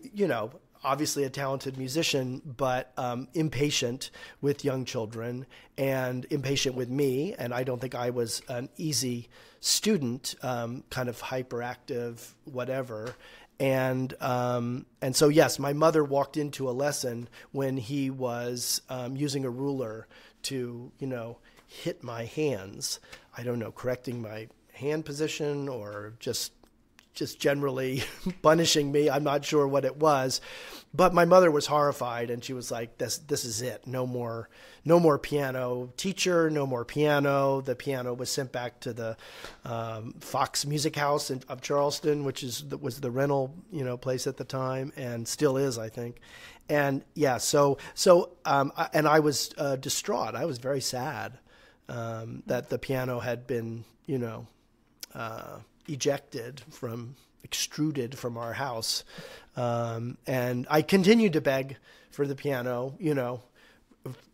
obviously a talented musician, but impatient with young children and impatient with me. And I don't think I was an easy student, kind of hyperactive, whatever. And so, yes, my mother walked into a lesson when he was using a ruler to, hit my hands. I don't know, correcting my hand position or just generally punishing me. I'm not sure what it was, but my mother was horrified, and she was like, this is it. No more piano teacher, no more piano. The piano was sent back to the Fox Music House of Charleston, which was the rental, place at the time, and still is, I think. And yeah, and I was distraught. I was very sad that the piano had been, ejected from, extruded from our house. And I continued to beg for the piano,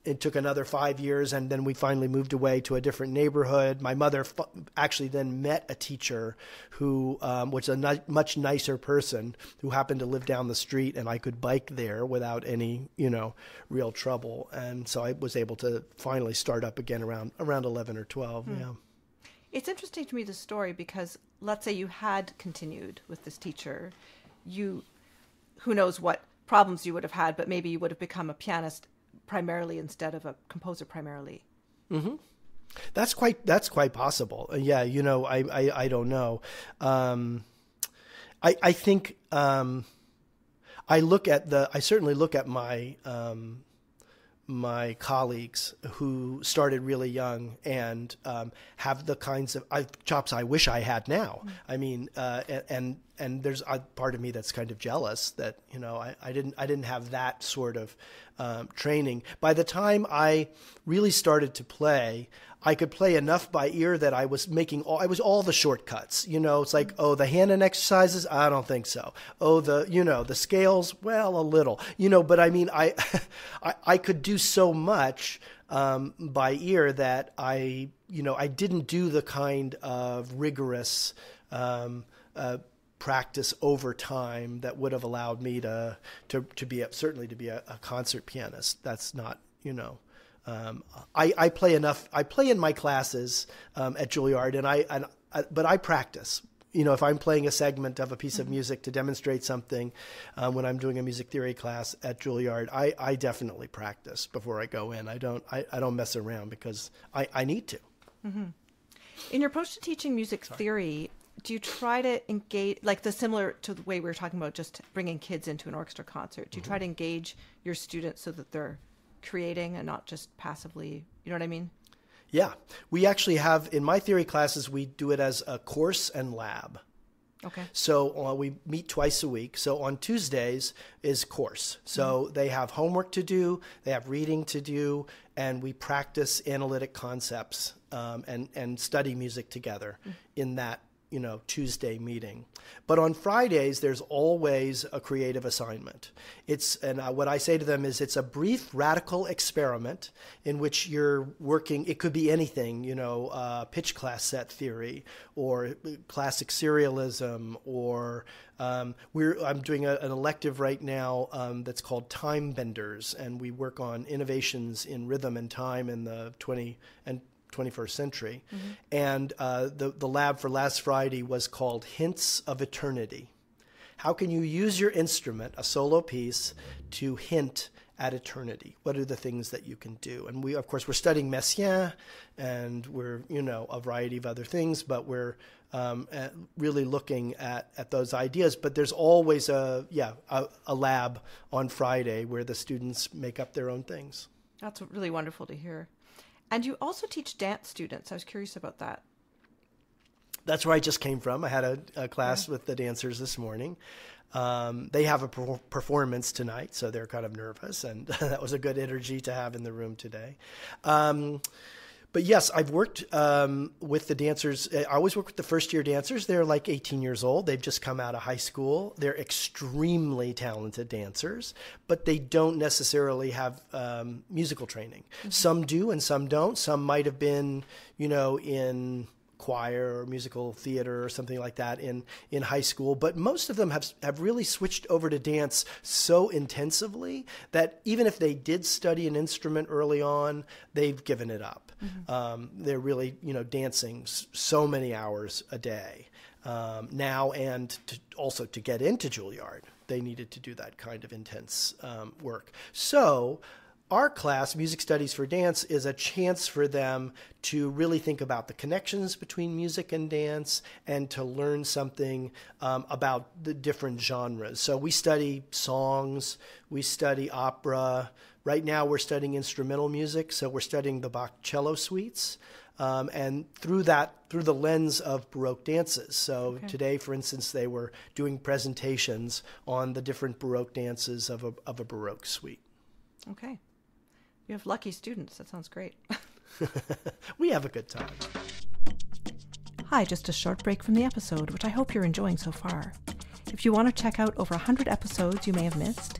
It took another 5 years, and then we finally moved away to a different neighborhood. My mother actually then met a teacher who was a much nicer person, who happened to live down the street, and I could bike there without any, real trouble. And so I was able to finally start up again around 11 or 12. Mm. Yeah. It's interesting to me, this story, because let's say you had continued with this teacher, who knows what problems you would have had, but maybe you would have become a pianist primarily instead of a composer primarily. Mm-hmm. That's quite possible. Yeah, I don't know. I think I certainly look at my my colleagues who started really young and have the kinds of chops I wish I had now. Mm. I mean, and there's a part of me that's kind of jealous that, I didn't have that sort of training. By the time I really started to play, I could play enough by ear that I was making all the shortcuts, it's like, oh, the hand and exercises. I don't think so. Oh, the, the scales, well, a little, but I mean, I could do so much, by ear that I didn't do the kind of rigorous, practice over time that would have allowed me to be certainly to be a concert pianist. That's not, I play enough. I play in my classes at Juilliard, but I practice. If I'm playing a segment of a piece of music to demonstrate something, when I'm doing a music theory class at Juilliard, I definitely practice before I go in. I don't mess around because I need to. Mm-hmm. In your approach to teaching music theory, do you try to engage, like similar to the way we were talking about just bringing kids into an orchestra concert, do you try to engage your students so that they're creating and not just passively, you know what I mean? Yeah. We actually have, in my theory classes, we do it as a course and lab. Okay. So we meet twice a week. So on Tuesdays is course. So they have homework to do, they have reading to do, and we practice analytic concepts and study music together in that Tuesday meeting. But on Fridays, there's always a creative assignment. What I say to them is it's a brief radical experiment in which you're working. It could be anything, pitch class set theory or classic serialism, or I'm doing an elective right now that's called Time Benders, and we work on innovations in rhythm and time in the 21st century. Mm-hmm. And the lab for last Friday was called Hints of Eternity. How can you use your instrument, a solo piece, to hint at eternity? What are the things that you can do? And we, of course, we're studying Messiaen, and we're, you know, a variety of other things, but we're really looking at those ideas. But there's always a, yeah, a lab on Friday where the students make up their own things. That's really wonderful to hear. And you also teach dance students. I was curious about that. That's where I just came from. I had a class with the dancers this morning. They have a performance tonight, so they're kind of nervous, and that was a good energy to have in the room today. But yes, I've worked with the dancers. I always work with the first-year dancers. They're like 18 years old. They've just come out of high school. They're extremely talented dancers, but they don't necessarily have musical training. Mm-hmm. Some do and some don't. Some might have been, you know, in choir or musical theater or something like that in high school, but most of them have really switched over to dance so intensively that even if they did study an instrument early on, they've given it up. Mm-hmm. They're really, you know, dancing so many hours a day now, and also to get into Juilliard, they needed to do that kind of intense work. So our class, Music Studies for Dance, is a chance for them to really think about the connections between music and dance, and to learn something about the different genres. So we study songs, we study opera. Right now we're studying instrumental music, so we're studying the Bach cello suites. And through that, through the lens of Baroque dances. So today, for instance, they were doing presentations on the different Baroque dances of a Baroque suite. Okay. You have lucky students. That sounds great. We have a good time. Hi, just a short break from the episode, which I hope you're enjoying so far. If you want to check out over 100 episodes you may have missed,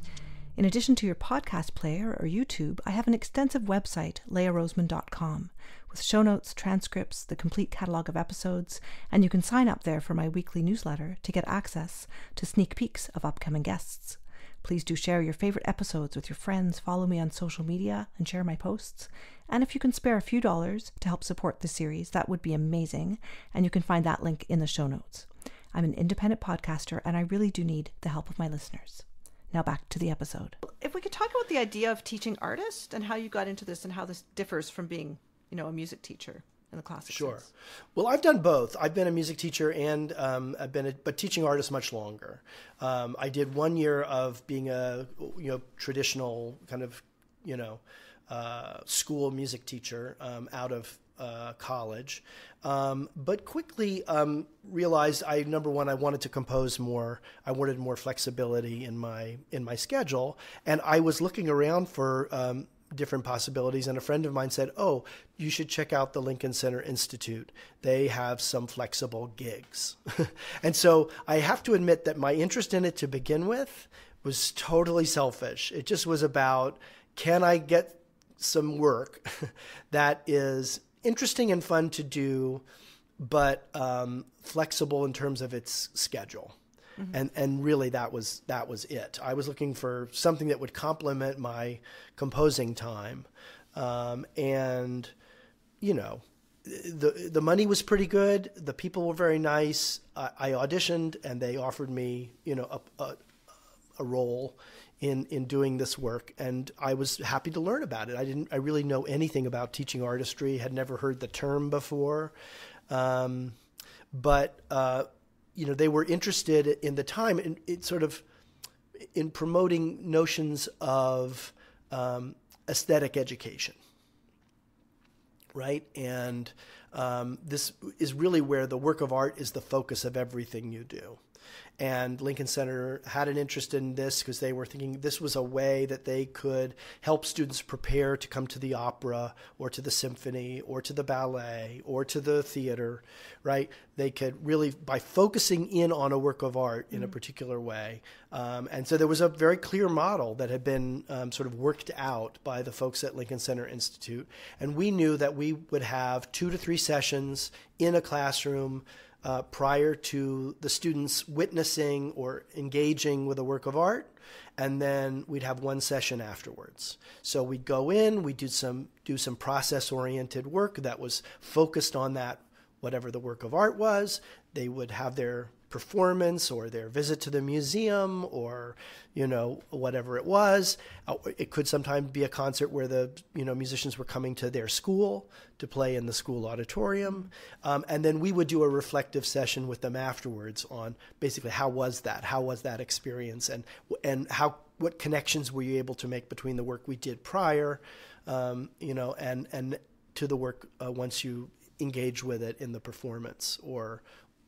in addition to your podcast player or YouTube, I have an extensive website, leahroseman.com, with show notes, transcripts, the complete catalog of episodes, and you can sign up there for my weekly newsletter to get access to sneak peeks of upcoming guests. Please do share your favorite episodes with your friends, follow me on social media, and share my posts. And if you can spare a few dollars to help support the series, that would be amazing, and you can find that link in the show notes. I'm an independent podcaster, and I really do need the help of my listeners. Now back to the episode. If we could talk about the idea of teaching artists and how you got into this and how this differs from being, you know, a music teacher. In the classics. Sure. Well, I've done both. I've been a music teacher and I've been, but teaching artists much longer. I did 1 year of being a, you know, traditional kind of, you know, school music teacher out of college, but quickly realized number one, I wanted to compose more. I wanted more flexibility in my schedule, and I was looking around for different possibilities, and a friend of mine said, oh, you should check out the Lincoln Center Institute. They have some flexible gigs. And so I have to admit that my interest in it to begin with was totally selfish. It just was about, can I get some work that is interesting and fun to do, but flexible in terms of its schedule? Mm-hmm. And really that was it. I was looking for something that would complement my composing time, and you know, the money was pretty good. The people were very nice. I auditioned, and they offered me, you know, a role in doing this work, and I was happy to learn about it. I really know anything about teaching artistry. Had never heard the term before, you know, they were interested in the time in promoting notions of aesthetic education, right? And this is really where the work of art is the focus of everything you do. And Lincoln Center had an interest in this because they were thinking this was a way that they could help students prepare to come to the opera or to the symphony or to the ballet or to the theater, right? They could really, by focusing in on a work of art in a particular way. And so there was a very clear model that had been sort of worked out by the folks at Lincoln Center Institute. And we knew that we would have 2 to 3 sessions in a classroom prior to the students witnessing or engaging with a work of art, and then we'd have one session afterwards. So we'd go in, we'd do some process-oriented work that was focused on that, whatever the work of art was. They would have their performance or their visit to the museum or, you know, whatever it was. It could sometimes be a concert where the, you know, musicians were coming to their school to play in the school auditorium. And then we would do a reflective session with them afterwards on basically how was that experience, and how, what connections were you able to make between the work we did prior, you know, and to the work once you engage with it in the performance or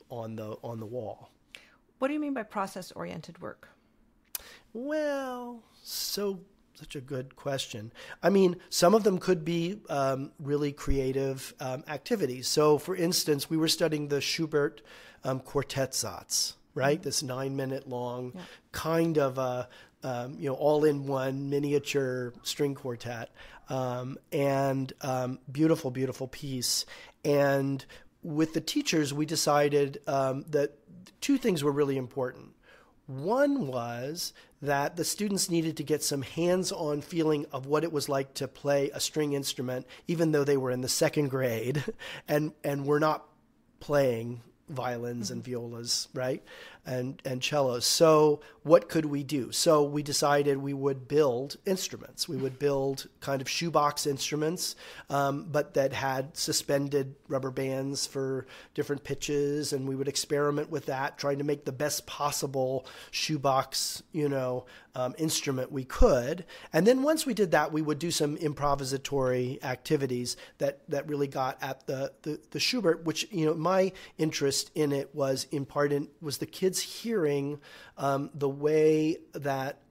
on the wall. What do you mean by process-oriented work? Well, such a good question. I mean, some of them could be really creative activities. So, for instance, we were studying the Schubert Quartettsatz, right? Mm-hmm. This 9-minute long kind of a you know, all-in-one miniature string quartet, and beautiful, beautiful piece. And with the teachers, we decided that two things were really important. One was that the students needed to get some hands-on feeling of what it was like to play a string instrument, even though they were in the 2nd grade and were not playing violins and violas, right? And cellos. So what could we do? So we decided we would build instruments. We would build kind of shoebox instruments, but that had suspended rubber bands for different pitches. And we would experiment with that, trying to make the best possible shoebox, you know, instrument we could. And then once we did that, we would do some improvisatory activities that really got at the Schubert, which, you know, my interest in it was in part was the kids hearing the way that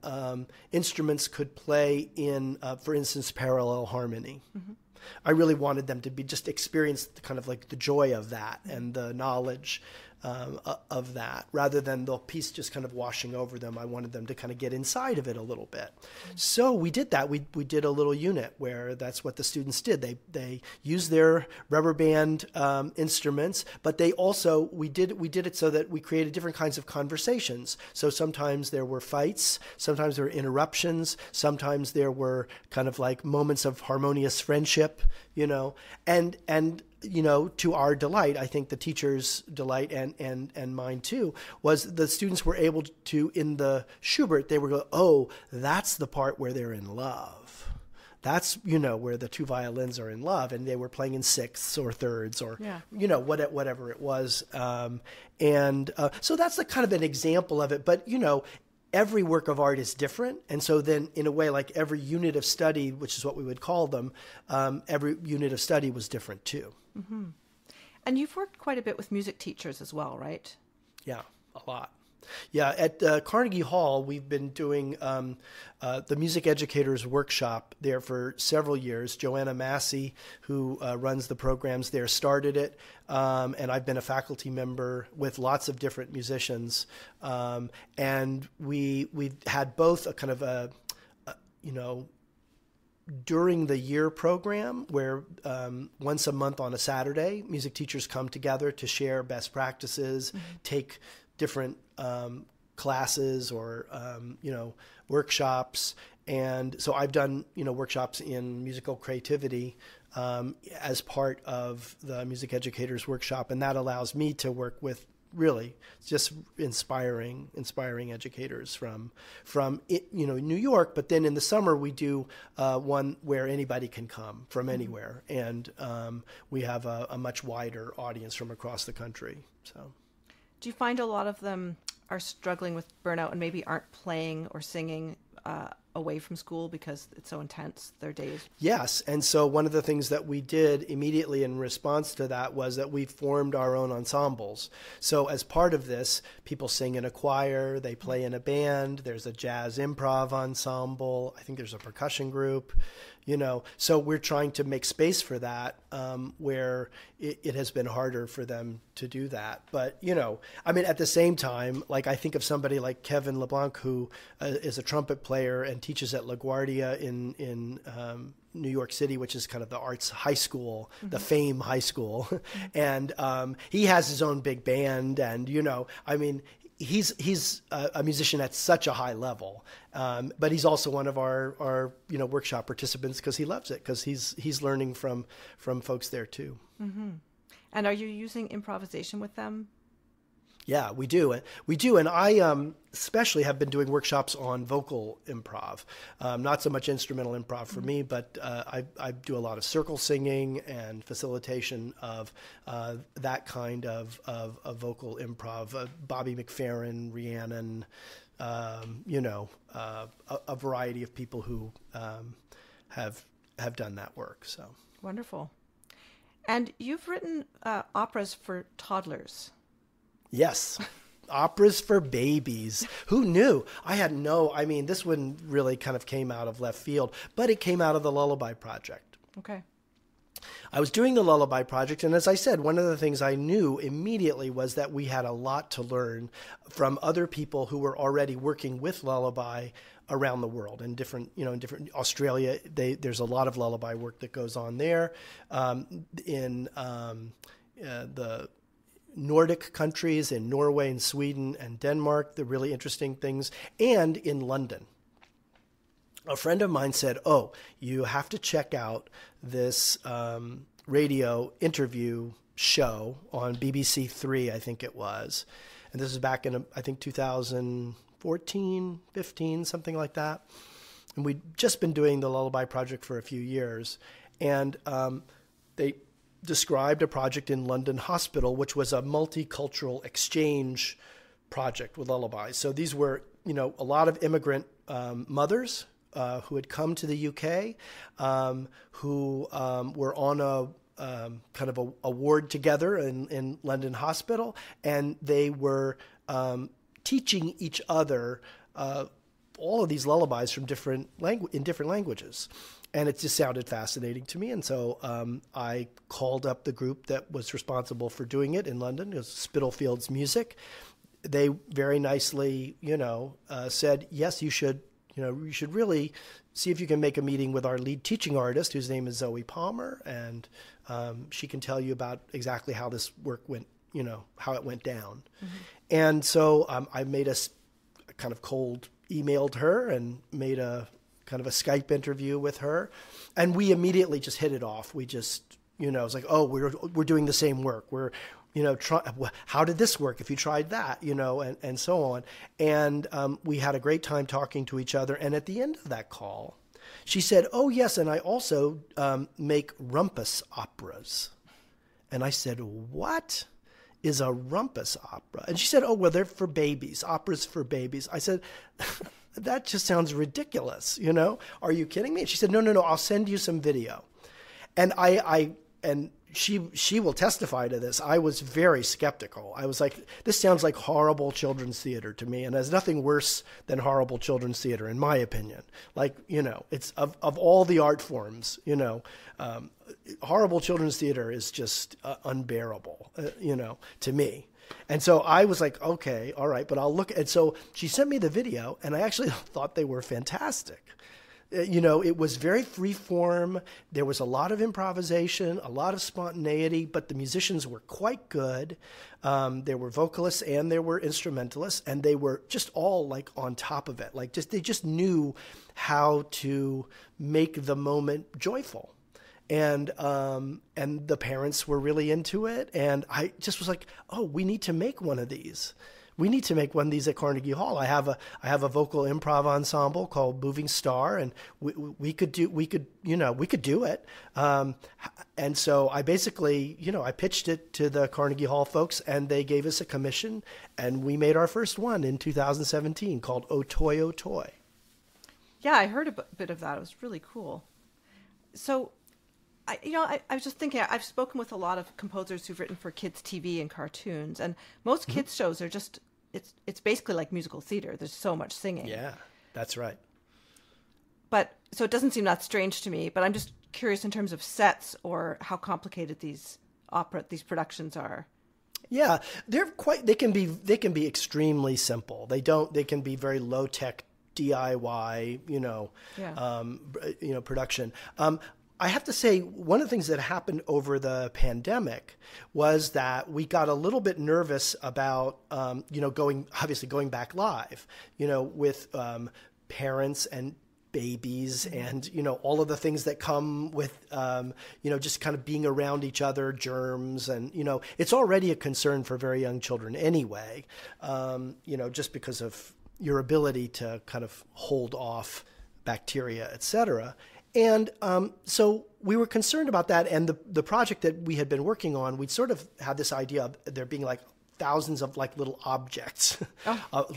instruments could play in, for instance, parallel harmony. Mm-hmm. I really wanted them to be just experience the, kind of like the joy of that and the knowledge of that, rather than the piece just kind of washing over them. I wanted them to kind of get inside of it a little bit. Mm-hmm. So we did that. We did a little unit where that's what the students did. They used their rubber band instruments, but they also we did it so that we created different kinds of conversations. So sometimes there were fights, sometimes there were interruptions, sometimes there were kind of like moments of harmonious friendship, you know, and you know, to our delight, I think the teacher's delight and mine too, was the students were able to, in the Schubert, they were going, oh, that's the part where they're in love. That's, you know, where the two violins are in love, and they were playing in 6ths or 3rds or, you know, whatever it was. So that's the kind of an example of it. But, you know, every work of art is different. And so then in a way, like every unit of study, which is what we would call them, every unit of study was different too. Mm-hmm. And you've worked quite a bit with music teachers as well, right? Yeah, a lot. Yeah, at Carnegie Hall, we've been doing the Music Educators Workshop there for several years. Joanna Massey, who runs the programs there, started it, and I've been a faculty member with lots of different musicians. And we've had both a kind of a you know, during the year program where once a month on a Saturday, music teachers come together to share best practices, take different classes or, you know, workshops. And so I've done, you know, workshops in musical creativity as part of the Music Educators Workshop. And that allows me to work with really just inspiring educators from you know, New York. But then in the summer, we do one where anybody can come from anywhere. And we have a much wider audience from across the country. So. Do you find a lot of them are struggling with burnout and maybe aren't playing or singing away from school because it's so intense, their days? Yes. And so one of the things that we did immediately in response to that was that we formed our own ensembles. So as part of this, people sing in a choir, they play in a band, there's a jazz improv ensemble, I think there's a percussion group. You know, so we're trying to make space for that where it has been harder for them to do that. But, you know, I mean, at the same time, like I think of somebody like Kevin LeBlanc, who is a trumpet player and teaches at LaGuardia in New York City, which is kind of the arts high school, the Fame High School. And he has his own big band. And, you know, I mean, he's a musician at such a high level, but he's also one of our you know, workshop participants because he loves it, because he's learning from folks there too. And are you using improvisation with them? Yeah, we do. And I especially have been doing workshops on vocal improv. Not so much instrumental improv for me, but I do a lot of circle singing and facilitation of that kind of vocal improv. Bobby McFerrin, Rhiannon, you know, a variety of people who have done that work. So wonderful. And you've written operas for toddlers. Yes. Operas for babies. Who knew? I had no, I mean, this one really kind of came out of left field, but it came out of the Lullaby Project. Okay. I was doing the Lullaby Project, and as I said, one of the things I knew immediately was that we had a lot to learn from other people who were already working with lullaby around the world, in different, you know, in different, Australia, there's a lot of lullaby work that goes on there. In the Nordic countries, in Norway and Sweden and Denmark, the really interesting things, and in London. A friend of mine said, oh, you have to check out this radio interview show on BBC Three, I think it was. And this was back in, I think, 2014, 15, something like that. And we'd just been doing the Lullaby Project for a few years. And they described a project in London Hospital, which was a multicultural exchange project with lullabies. So these were, you know, a lot of immigrant mothers who had come to the UK, who were on a kind of a ward together in London Hospital, and they were teaching each other all of these lullabies from different different languages. And it just sounded fascinating to me. And so I called up the group that was responsible for doing it in London. It was Spitalfields Music. They very nicely, you know, said, yes, you should, you know, you should really see if you can make a meeting with our lead teaching artist, whose name is Zoe Palmer, and she can tell you about exactly how this work went, you know, how it went down. Mm-hmm. And so I made a kind of cold emailed her and made a kind of a Skype interview with her, and we immediately just hit it off. We just, you know, it's like, oh, we're doing the same work. We're, you know, how did this work if you tried that, you know, and so on. And we had a great time talking to each other. And at the end of that call, she said, oh, yes, and I also make rumpus operas. And I said, what is a rumpus opera? And she said, oh, well, they're for babies, operas for babies. I said, that just sounds ridiculous, you know. Are you kidding me? And she said, no, no, no, I'll send you some video. And she will testify to this. I was very skeptical. I was like, this sounds like horrible children's theater to me, and there's nothing worse than horrible children's theater, in my opinion. Like, you know, it's of all the art forms, you know, horrible children's theater is just unbearable, you know, to me. And so I was like, okay, all right, but I'll look. And so she sent me the video, and I actually thought they were fantastic. You know, it was very free form. There was a lot of improvisation, a lot of spontaneity, but the musicians were quite good. There were vocalists and there were instrumentalists, and they were just all like on top of it. Like they just knew how to make the moment joyful. And the parents were really into it. And I just was like, oh, we need to make one of these. We need to make one of these at Carnegie Hall. I have a vocal improv ensemble called Moving Star, and we could do it. And so I basically, you know, I pitched it to the Carnegie Hall folks, and they gave us a commission, and we made our first one in 2017 called O Toy, O Toy. Yeah, I heard a bit of that. It was really cool. So, I was just thinking, I've spoken with a lot of composers who've written for kids' TV and cartoons, and most kids' shows are just, it's basically like musical theater. There's so much singing. Yeah, that's right. But, so it doesn't seem that strange to me, but I'm just curious in terms of sets or how complicated these productions are. Yeah, they can be extremely simple. They can be very low tech DIY, you know, yeah. You know, production. I have to say, one of the things that happened over the pandemic was that we got a little bit nervous about, you know, obviously going back live, you know, with parents and babies and, you know, all of the things that come with, you know, just kind of being around each other, germs, and, you know, it's already a concern for very young children anyway, you know, just because of your ability to kind of hold off bacteria, et cetera. And so we were concerned about that. And the project that we had been working on, we sort of had this idea of there being like thousands of like little objects,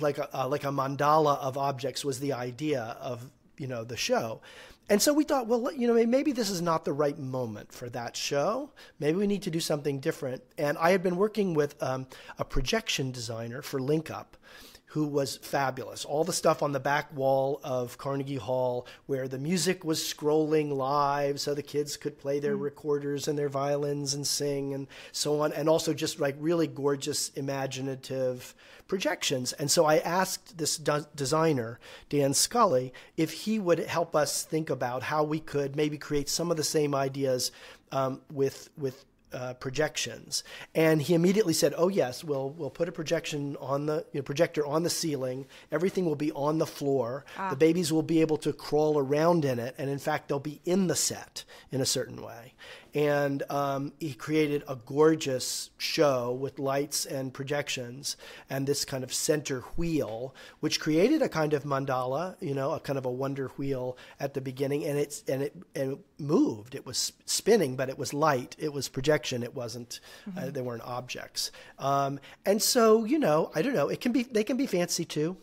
like a mandala of objects was the idea of, you know, the show. And so we thought, well, you know, maybe this is not the right moment for that show. Maybe we need to do something different. And I had been working with a projection designer for Link Up, who was fabulous. All the stuff on the back wall of Carnegie Hall where the music was scrolling live so the kids could play their recorders and their violins and sing and so on, and also just like really gorgeous imaginative projections. And so I asked this designer, Dan Scully, if he would help us think about how we could maybe create some of the same ideas with projections. And he immediately said, oh yes, we'll put a projection on the projector on the ceiling. Everything will be on the floor. The babies will be able to crawl around in it. And in fact, they'll be in the set in a certain way. And he created a gorgeous show with lights and projections and this kind of center wheel, which created a kind of mandala, you know, a kind of a wonder wheel at the beginning. And it moved. It was spinning, but it was light. It was projection. It wasn't. They weren't objects. And so, you know, I don't know. It can be. They can be fancy too.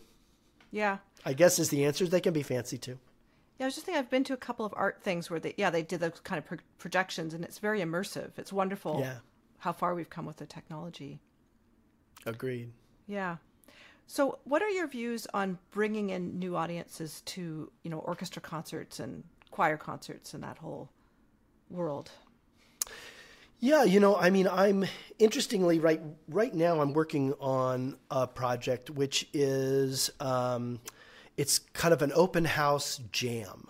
Yeah. I guess is the answer. They can be fancy too. Yeah, I was just thinking, I've been to a couple of art things where they did those kind of projections, and it's very immersive. It's wonderful how far we've come with the technology. Agreed. Yeah. So what are your views on bringing in new audiences to, you know, orchestra concerts and choir concerts and that whole world? Yeah, you know, I mean, I'm interestingly right now I'm working on a project which is it's kind of an open house jam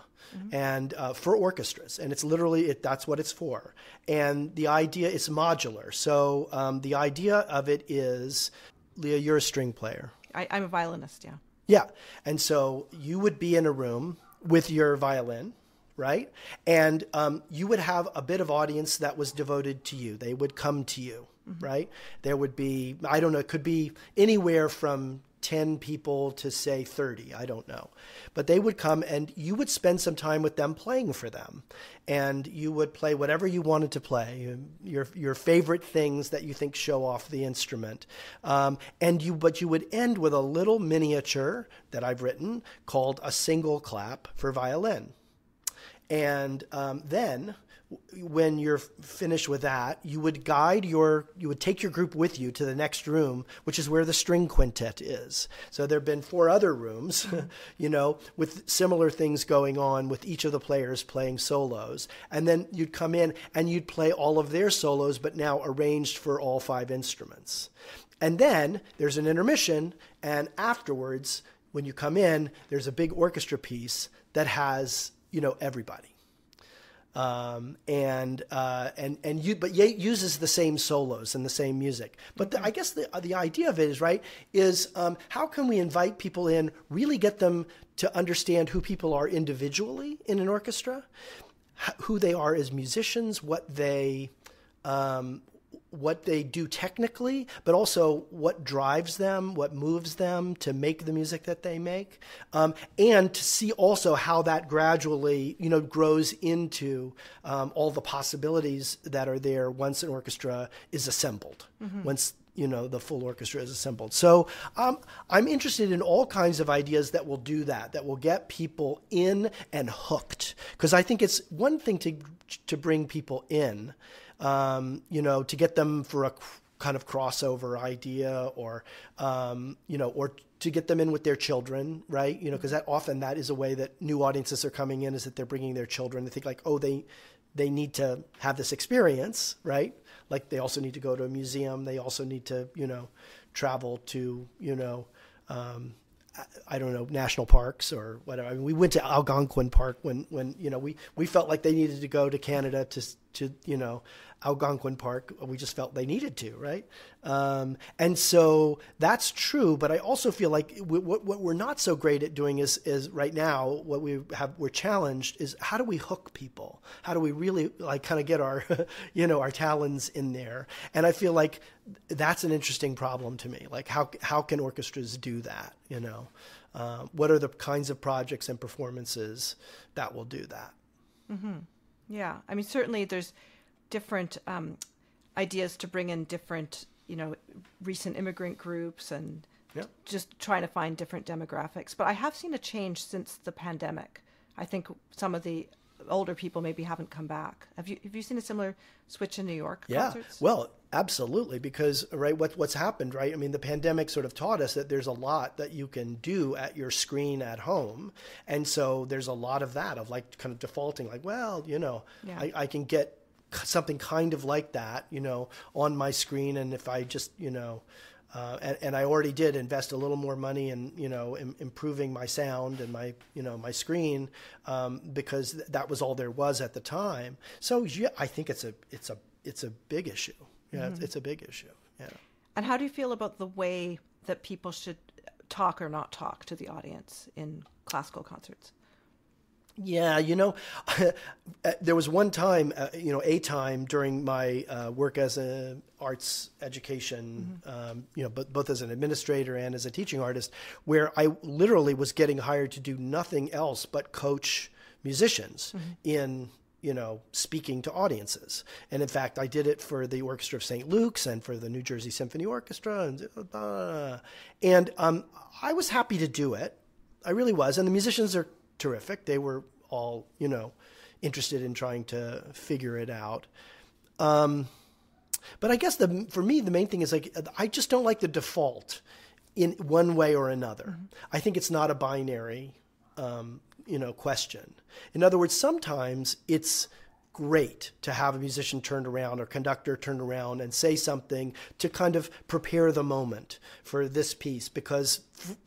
and for orchestras. And it's literally, that's what it's for. And the idea, it's modular. So the idea of it is, Leah, you're a string player. I'm a violinist, yeah. Yeah. And so you would be in a room with your violin, right? And you would have a bit of audience that was devoted to you. They would come to you, right? There would be, I don't know, it could be anywhere from 10 people to say 30, I don't know. But they would come and you would spend some time with them playing for them. And you would play whatever you wanted to play, your favorite things that you think show off the instrument. But you would end with a little miniature that I've written called A Single Clap for Violin. And then when you're finished with that, you would take your group with you to the next room, which is where the string quintet is. So there have been 4 other rooms, you know, with similar things going on with each of the players playing solos. And then you'd come in and you'd play all of their solos, but now arranged for all 5 instruments. And then there's an intermission. And afterwards, when you come in, there's a big orchestra piece that has, you know, everybody. But it uses the same solos and the same music. But I guess the idea of it is, right, is how can we invite people in, really get them to understand who people are individually in an orchestra, who they are as musicians, what they do technically, but also what drives them, what moves them to make the music that they make, and to see also how that gradually, you know, grows into all the possibilities that are there once an orchestra is assembled, once, you know, the full orchestra is assembled. So I'm interested in all kinds of ideas that will do that, that will get people in and hooked. Because I think it's one thing to bring people in, you know, to get them for a kind of crossover idea or, you know, or to get them in with their children, right? You know, because often that is a way that new audiences are coming in, is that they're bringing their children. They think like, oh, they need to have this experience, right? Like they also need to go to a museum. They also need to, you know, travel to, you know, I don't know, national parks or whatever. I mean, we went to Algonquin Park when you know, we felt like they needed to go to Canada to to, you know, Algonquin Park. We just felt they needed to, right? And so that's true. But I also feel like what we're not so great at doing is right now what we have, we're challenged is how do we hook people? How do we really like kind of get our, you know, our talons in there? And I feel like that's an interesting problem to me. Like how can orchestras do that? You know, what are the kinds of projects and performances that will do that? Mm-hmm. Yeah. I mean, certainly there's different ideas to bring in different, you know, recent immigrant groups and yep. just trying to find different demographics. But I have seen a change since the pandemic. I think some of the older people maybe haven't come back. Have you seen a similar switch in New York? Yeah, concerts? Well, absolutely, because right, what's happened, right? I mean, the pandemic sort of taught us that there's a lot that you can do at your screen at home, and so there's a lot of that of like kind of defaulting, like, well, you know, yeah. I can get something kind of like that, you know, on my screen, and if I just, you know. And I already did invest a little more money in, you know, improving my sound and my, you know, my screen, because that was all there was at the time. So yeah, I think it's a big issue. Yeah, mm-hmm. it's a big issue. Yeah. And how do you feel about the way that people should talk or not talk to the audience in classical concerts? Yeah, you know, there was one time, you know, a time during my work as an arts education, mm-hmm. You know, both as an administrator and as a teaching artist, where I literally was getting hired to do nothing else but coach musicians mm-hmm. in, you know, speaking to audiences. And in fact, I did it for the Orchestra of St. Luke's and for the New Jersey Symphony Orchestra. And I was happy to do it. I really was. And the musicians are terrific. They were all, you know, interested in trying to figure it out. But I guess for me, the main thing is like, I just don't like the default in one way or another. Mm-hmm. I think it's not a binary, you know, question. In other words, sometimes it's great to have a musician turned around or conductor turned around and say something to kind of prepare the moment for this piece because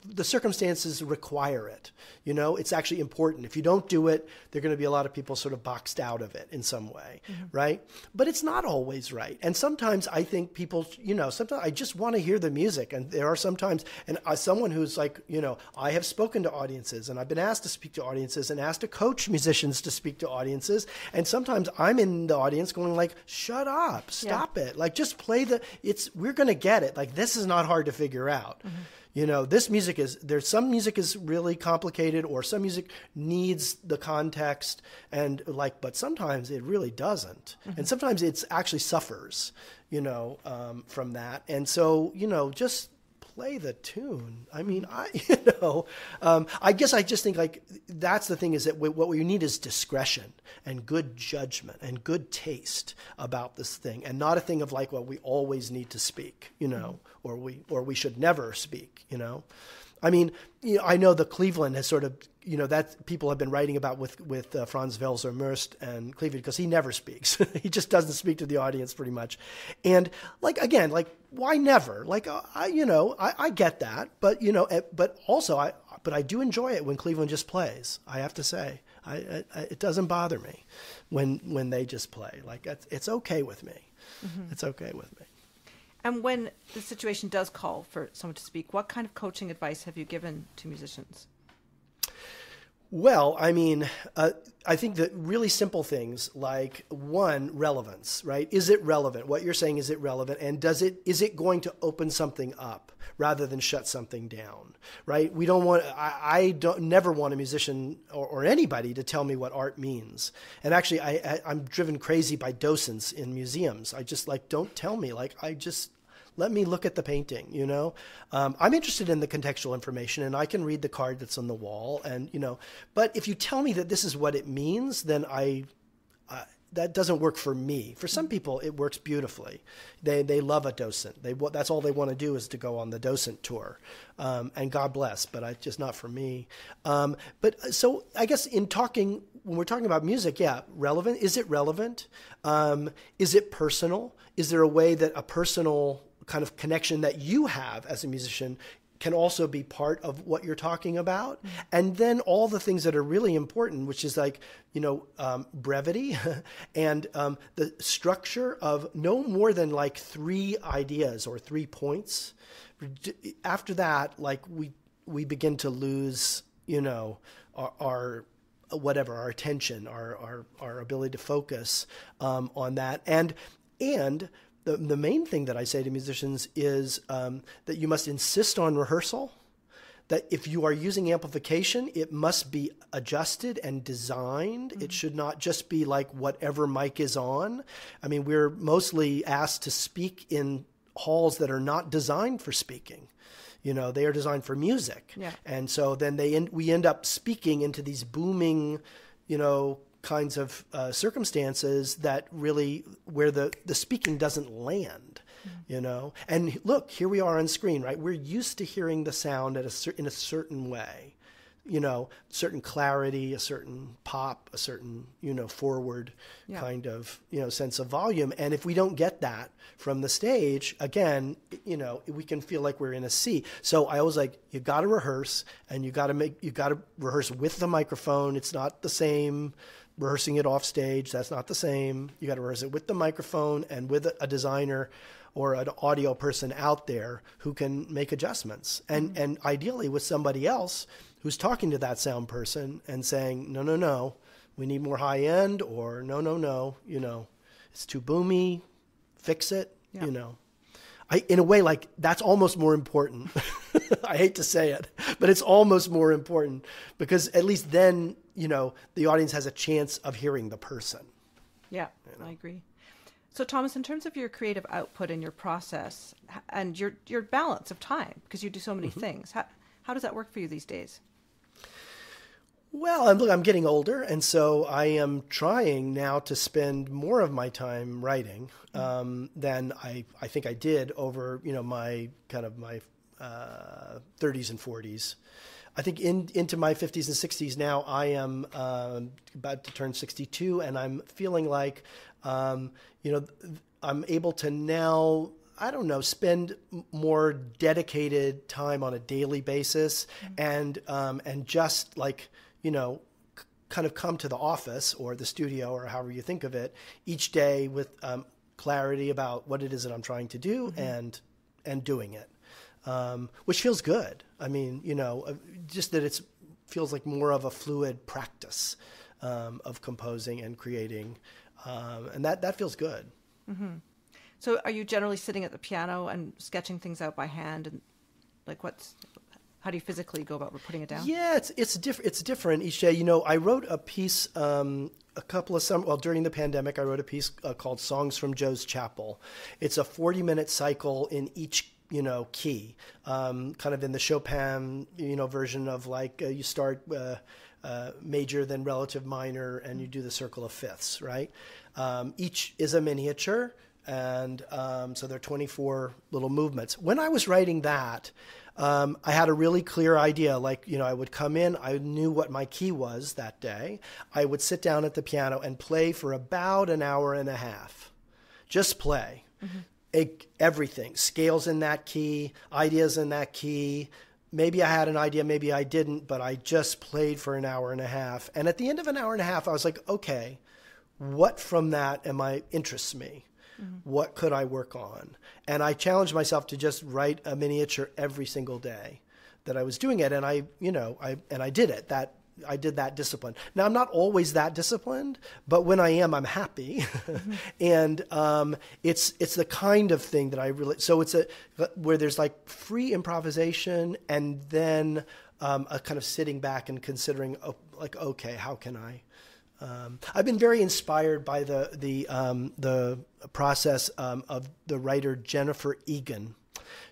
the circumstances require it. You know, it's actually important. If you don't do it, there are going to be a lot of people sort of boxed out of it in some way, mm-hmm. right? But it's not always right. And sometimes I think people, you know, sometimes I just want to hear the music. And there are sometimes, and as someone who's like, you know, I have spoken to audiences and I've been asked to speak to audiences and asked to coach musicians to speak to audiences. And sometimes I'm in the audience going like, shut up, stop yeah. it. Like, just play we're going to get it. Like, this is not hard to figure out. Mm-hmm. You know, this music some music is really complicated or some music needs the context and like, but sometimes it really doesn't. Mm-hmm. And sometimes it's actually suffers, you know, from that. And so, you know, just play the tune. I mean, you know, I guess I just think like, that's the thing is that what we need is discretion and good judgment and good taste about this thing and not a thing of like, well, we always need to speak, you know, mm-hmm. or we should never speak, you know? I mean, you know, I know the Cleveland has sort of, you know, that people have been writing about with Franz Welser Merst and Cleveland because he never speaks. He just doesn't speak to the audience pretty much. And like, again, like why never? Like, you know, I get that, but you know, but also I do enjoy it when Cleveland just plays. I have to say, it doesn't bother me when they just play. Like it's okay with me. Mm-hmm. It's okay with me. And when the situation does call for someone to speak, what kind of coaching advice have you given to musicians? Well, I mean, I think that really simple things like one, relevance, right? Is it relevant? What you're saying, is it relevant? And is it going to open something up rather than shut something down, right? We don't want, I don't never want a musician or anybody to tell me what art means. And actually I'm driven crazy by docents in museums. I just like, don't tell me, like, let me look at the painting, you know? I'm interested in the contextual information and I can read the card that's on the wall and, you know, but if you tell me that this is what it means, then that doesn't work for me. For some people, it works beautifully. They love a docent. That's all they want to do is to go on the docent tour. And God bless, but just not for me. But so I guess when we're talking about music, yeah, relevant. Is it relevant? Is it personal? Is there a way that a personal kind of connection that you have as a musician can also be part of what you're talking about. Mm-hmm. And then all the things that are really important, which is like, you know, brevity and the structure of no more than like 3 ideas or 3 points. After that, like we begin to lose, you know, our attention, our ability to focus on that. And the main thing that I say to musicians is that you must insist on rehearsal, that if you are using amplification, it must be adjusted and designed. Mm-hmm. It should not just be like whatever mic is on. I mean, we're mostly asked to speak in halls that are not designed for speaking. You know, they are designed for music. Yeah. And so then we end up speaking into these booming, you know, kinds of circumstances that really where the speaking doesn't land, mm-hmm. you know. And look, here we are on screen, right? We're used to hearing the sound at in a certain way, you know, certain clarity, a certain pop, a certain, you know, forward yeah. kind of, you know, sense of volume. And if we don't get that from the stage, again, you know, we can feel like we're in a sea. So I always like, you got to rehearse, and you got to rehearse with the microphone. It's not the same. Rehearsing it off stage, that's not the same. You got to rehearse it with the microphone and with a designer or an audio person out there who can make adjustments. And mm-hmm. and ideally with somebody else who's talking to that sound person and saying, no, no, no, we need more high end, or no, no, no, you know, it's too boomy, fix it, yeah. you know. In a way, like, that's almost more important. I hate to say it, but it's almost more important because at least then, you know, the audience has a chance of hearing the person. Yeah, you know? I agree. So Thomas, in terms of your creative output and your process and your balance of time, because you do so many mm-hmm. things, how does that work for you these days? Well, look, I'm getting older, and so I am trying now to spend more of my time writing than I think I did over, you know, my kind of my 30s and 40s. I think into my 50s and 60s now, I am about to turn 62, and I'm feeling like, you know, I'm able to now, I don't know, spend more dedicated time on a daily basis and just like, you know, kind of come to the office or the studio or however you think of it each day with clarity about what it is that I'm trying to do mm-hmm. and doing it, which feels good. I mean, you know, just that it feels like more of a fluid practice of composing and creating, and that feels good. Mm-hmm. So are you generally sitting at the piano and sketching things out by hand, and like how do you physically go about putting it down? Yeah, it's different each day. You know, I wrote a piece during the pandemic, I wrote a piece called Songs from Joe's Chapel. It's a 40-minute cycle in each, you know, key, kind of in the Chopin, you know, version of like you start major, then relative minor, and you do the circle of fifths, right? Each is a miniature, and so there are 24 little movements. When I was writing that, I had a really clear idea, like, you know, I would come in, I knew what my key was that day. I would sit down at the piano and play for about an hour and a half. Just play. Mm-hmm. Everything. Scales in that key, ideas in that key. Maybe I had an idea, maybe I didn't, but I just played for an hour and a half. And at the end of an hour and a half, I was like, okay, what from that interests me? Mm-hmm. What could I work on? And I challenged myself to just write a miniature every single day that I was doing it. And I, you know, I did it. I did that discipline. Now, I'm not always that disciplined, but when I am, I'm happy. Mm-hmm. And it's the kind of thing that I really, so it's where there's like free improvisation and then a kind of sitting back and considering, like, okay, how can I? I've been very inspired by the process of the writer Jennifer Egan.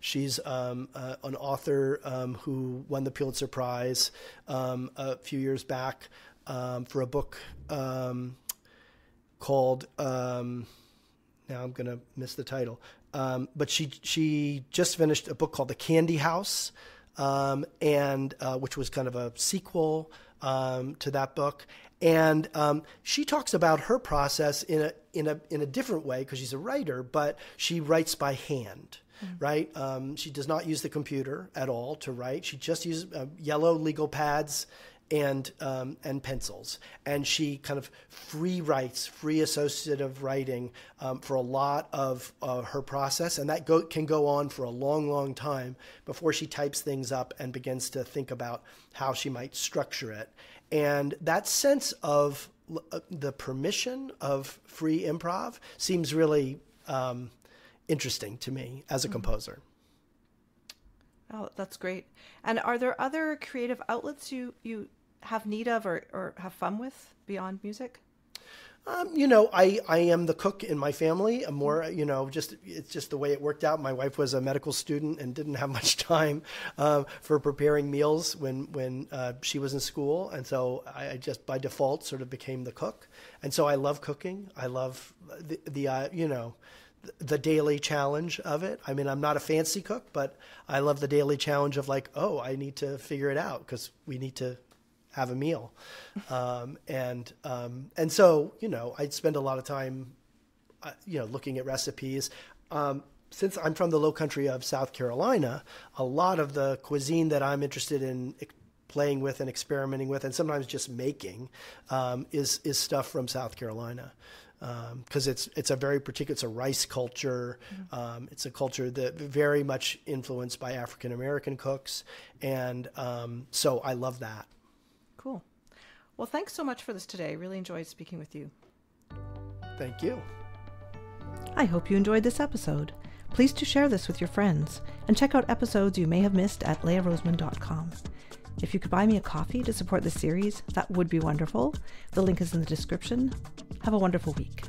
She's an author who won the Pulitzer Prize a few years back for a book called. Now I'm going to miss the title, but she just finished a book called The Candy House, and which was kind of a sequel to that book. And she talks about her process in a different way because she's a writer, but she writes by hand. right? She does not use the computer at all to write. She just uses yellow legal pads and pencils. And she kind of free writes, free associative writing for a lot of her process. And that can go on for a long, long time before she types things up and begins to think about how she might structure it. And that sense of the permission of free improv seems really interesting to me as a composer. Oh, that's great. And are there other creative outlets you have need of or have fun with beyond music? You know, I am the cook in my family. I'm more, you know, it's just the way it worked out. My wife was a medical student and didn't have much time for preparing meals when she was in school. And so I just by default sort of became the cook. And so I love cooking. I love the you know, the daily challenge of it. I mean, I'm not a fancy cook, but I love the daily challenge of like, oh, I need to figure it out because we need to have a meal. And so, you know, I'd spend a lot of time, you know, looking at recipes. Since I'm from the Low Country of South Carolina, a lot of the cuisine that I'm interested in playing with and experimenting with, and sometimes just making, is stuff from South Carolina. Because it's a very particular, it's a rice culture. It's a culture that very much influenced by African American cooks, and so I love that. Cool. Well, thanks so much for this today. I really enjoyed speaking with you. Thank you. I hope you enjoyed this episode. Please do share this with your friends, and check out episodes you may have missed at leahroseman.com. If you could buy me a coffee to support the series, that would be wonderful. The link is in the description. Have a wonderful week.